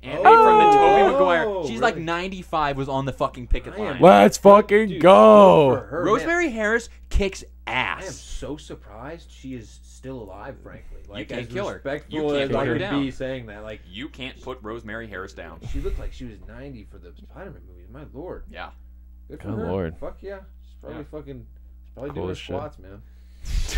Aunt oh, May from the Tobey Maguire. Oh, She's really? like ninety-five was on the fucking picket line. Let's fucking Dude, go. Her, Rosemary man. Harris kicks ass. I am so surprised she is still alive, frankly. Like, you can't kill her. You can't put her down. Saying that, like, you can't put Rosemary Harris down. She looked like she was ninety for the Spider-Man movies. My lord. Yeah. Good for her. Lord. Fuck yeah. She's probably yeah. fucking. She's probably cool doing her squats, shit. man.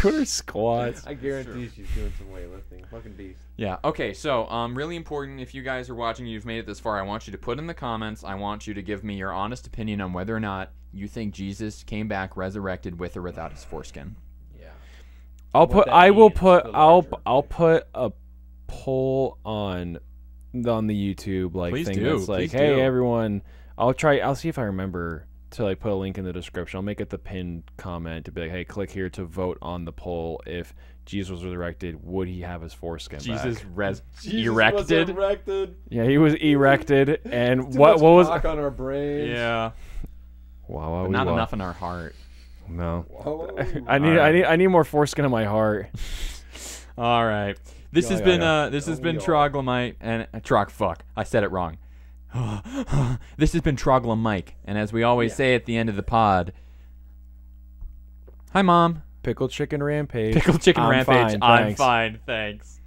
Doing her squats. I guarantee sure. she's doing some weightlifting. Fucking beast. Yeah. Okay. So, um, really important. If you guys are watching, you've made it this far. I want you to put in the comments. I want you to give me your honest opinion on whether or not you think Jesus came back resurrected with or without his foreskin. I'll put. I will put. I'll. I'll put a poll on, on the YouTube like Please thing. Do. That's like, Please hey do. everyone. I'll try. I'll see if I remember to like put a link in the description. I'll make it the pinned comment to be like, hey, click here to vote on the poll. If Jesus was resurrected, would he have his foreskin Jesus back? Res Jesus erected. Was erected. Yeah, he was erected. And Too what? Much what was on our brains? Yeah. Wow. wow but not wow. enough in our heart. No. Whoa. I need right. I need I need more foreskin in my heart. All right. This yo, has yo, been yo. uh this yo, has yo. been Troglomite and uh, Trog fuck. I said it wrong. This has been Troglomike, and as we always yeah. say at the end of the pod, hi mom. Pickled chicken rampage. Pickled chicken I'm rampage. Fine, I'm fine, thanks.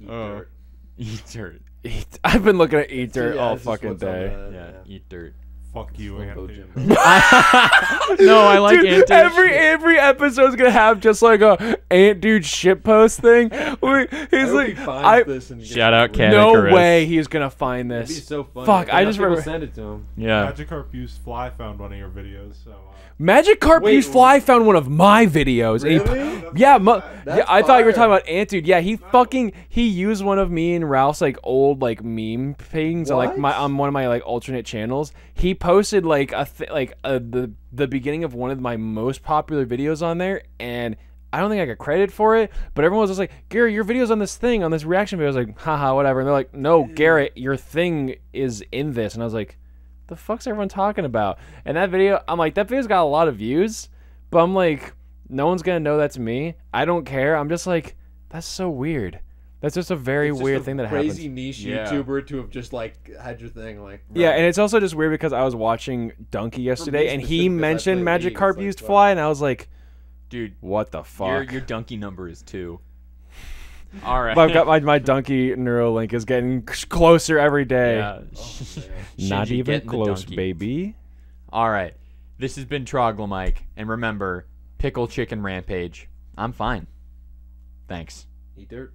Eat oh. dirt. Eat dirt. Eat I've been looking at eat dirt yeah, all fucking day. That, yeah, yeah, eat dirt. Fuck you, Anthony. No, I like Anthony. Every shit. every episode's gonna have just like a Ant Dude shitpost thing. Where he's I like, he I, this and shout out Cat No Icarus. way he's gonna find this. It'd be so funny. Fuck, I, I just remember send it to him. Yeah. Magikarp used Fly found one of your videos. So. Uh... Magikarp Wait, used Fly found one of my videos. Really? He, yeah, ma yeah. I thought you were talking about Ant Dude. Yeah, he no. fucking he used one of me and Ralph's like old like meme things. What? Like my on one of my like alternate channels. He posted like a th like a, the the beginning of one of my most popular videos on there, and I don't think I got credit for it, but everyone was just like, Garrett, your video's on this thing, on this reaction video. I was like, haha, whatever. And they're like, no, Garrett, your thing is in this. And I was like, the fuck's everyone talking about? And that video, I'm like, that video's got a lot of views, but I'm like, no one's gonna know that's me. I don't care. I'm just like, that's so weird. That's just a very it's weird a thing that happens. Crazy niche yeah. YouTuber to have just like had your thing like. Right. Yeah, and it's also just weird because I was watching Donkey yesterday and he mentioned Magikarp like, used Fly, and I was like, "Dude, what the fuck?" Your, your Donkey number is two. All right. But I've got my my Donkey Neuralink is getting closer every day. Yeah. Oh, Not even close, baby. All right, this has been Troglomike, and remember, pickle chicken rampage. I'm fine. Thanks. Eat dirt.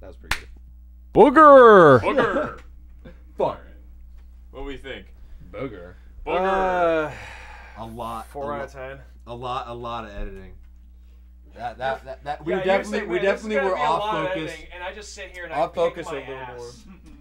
That was pretty good. Booger! Booger! Fuck. What do we think? Booger. Booger. Uh, a lot. Four a out of ten. A lot, a lot of editing. That, that, that, that yeah, we definitely, we definitely were off focus. And I just sit here and off I focus my a little ass. more.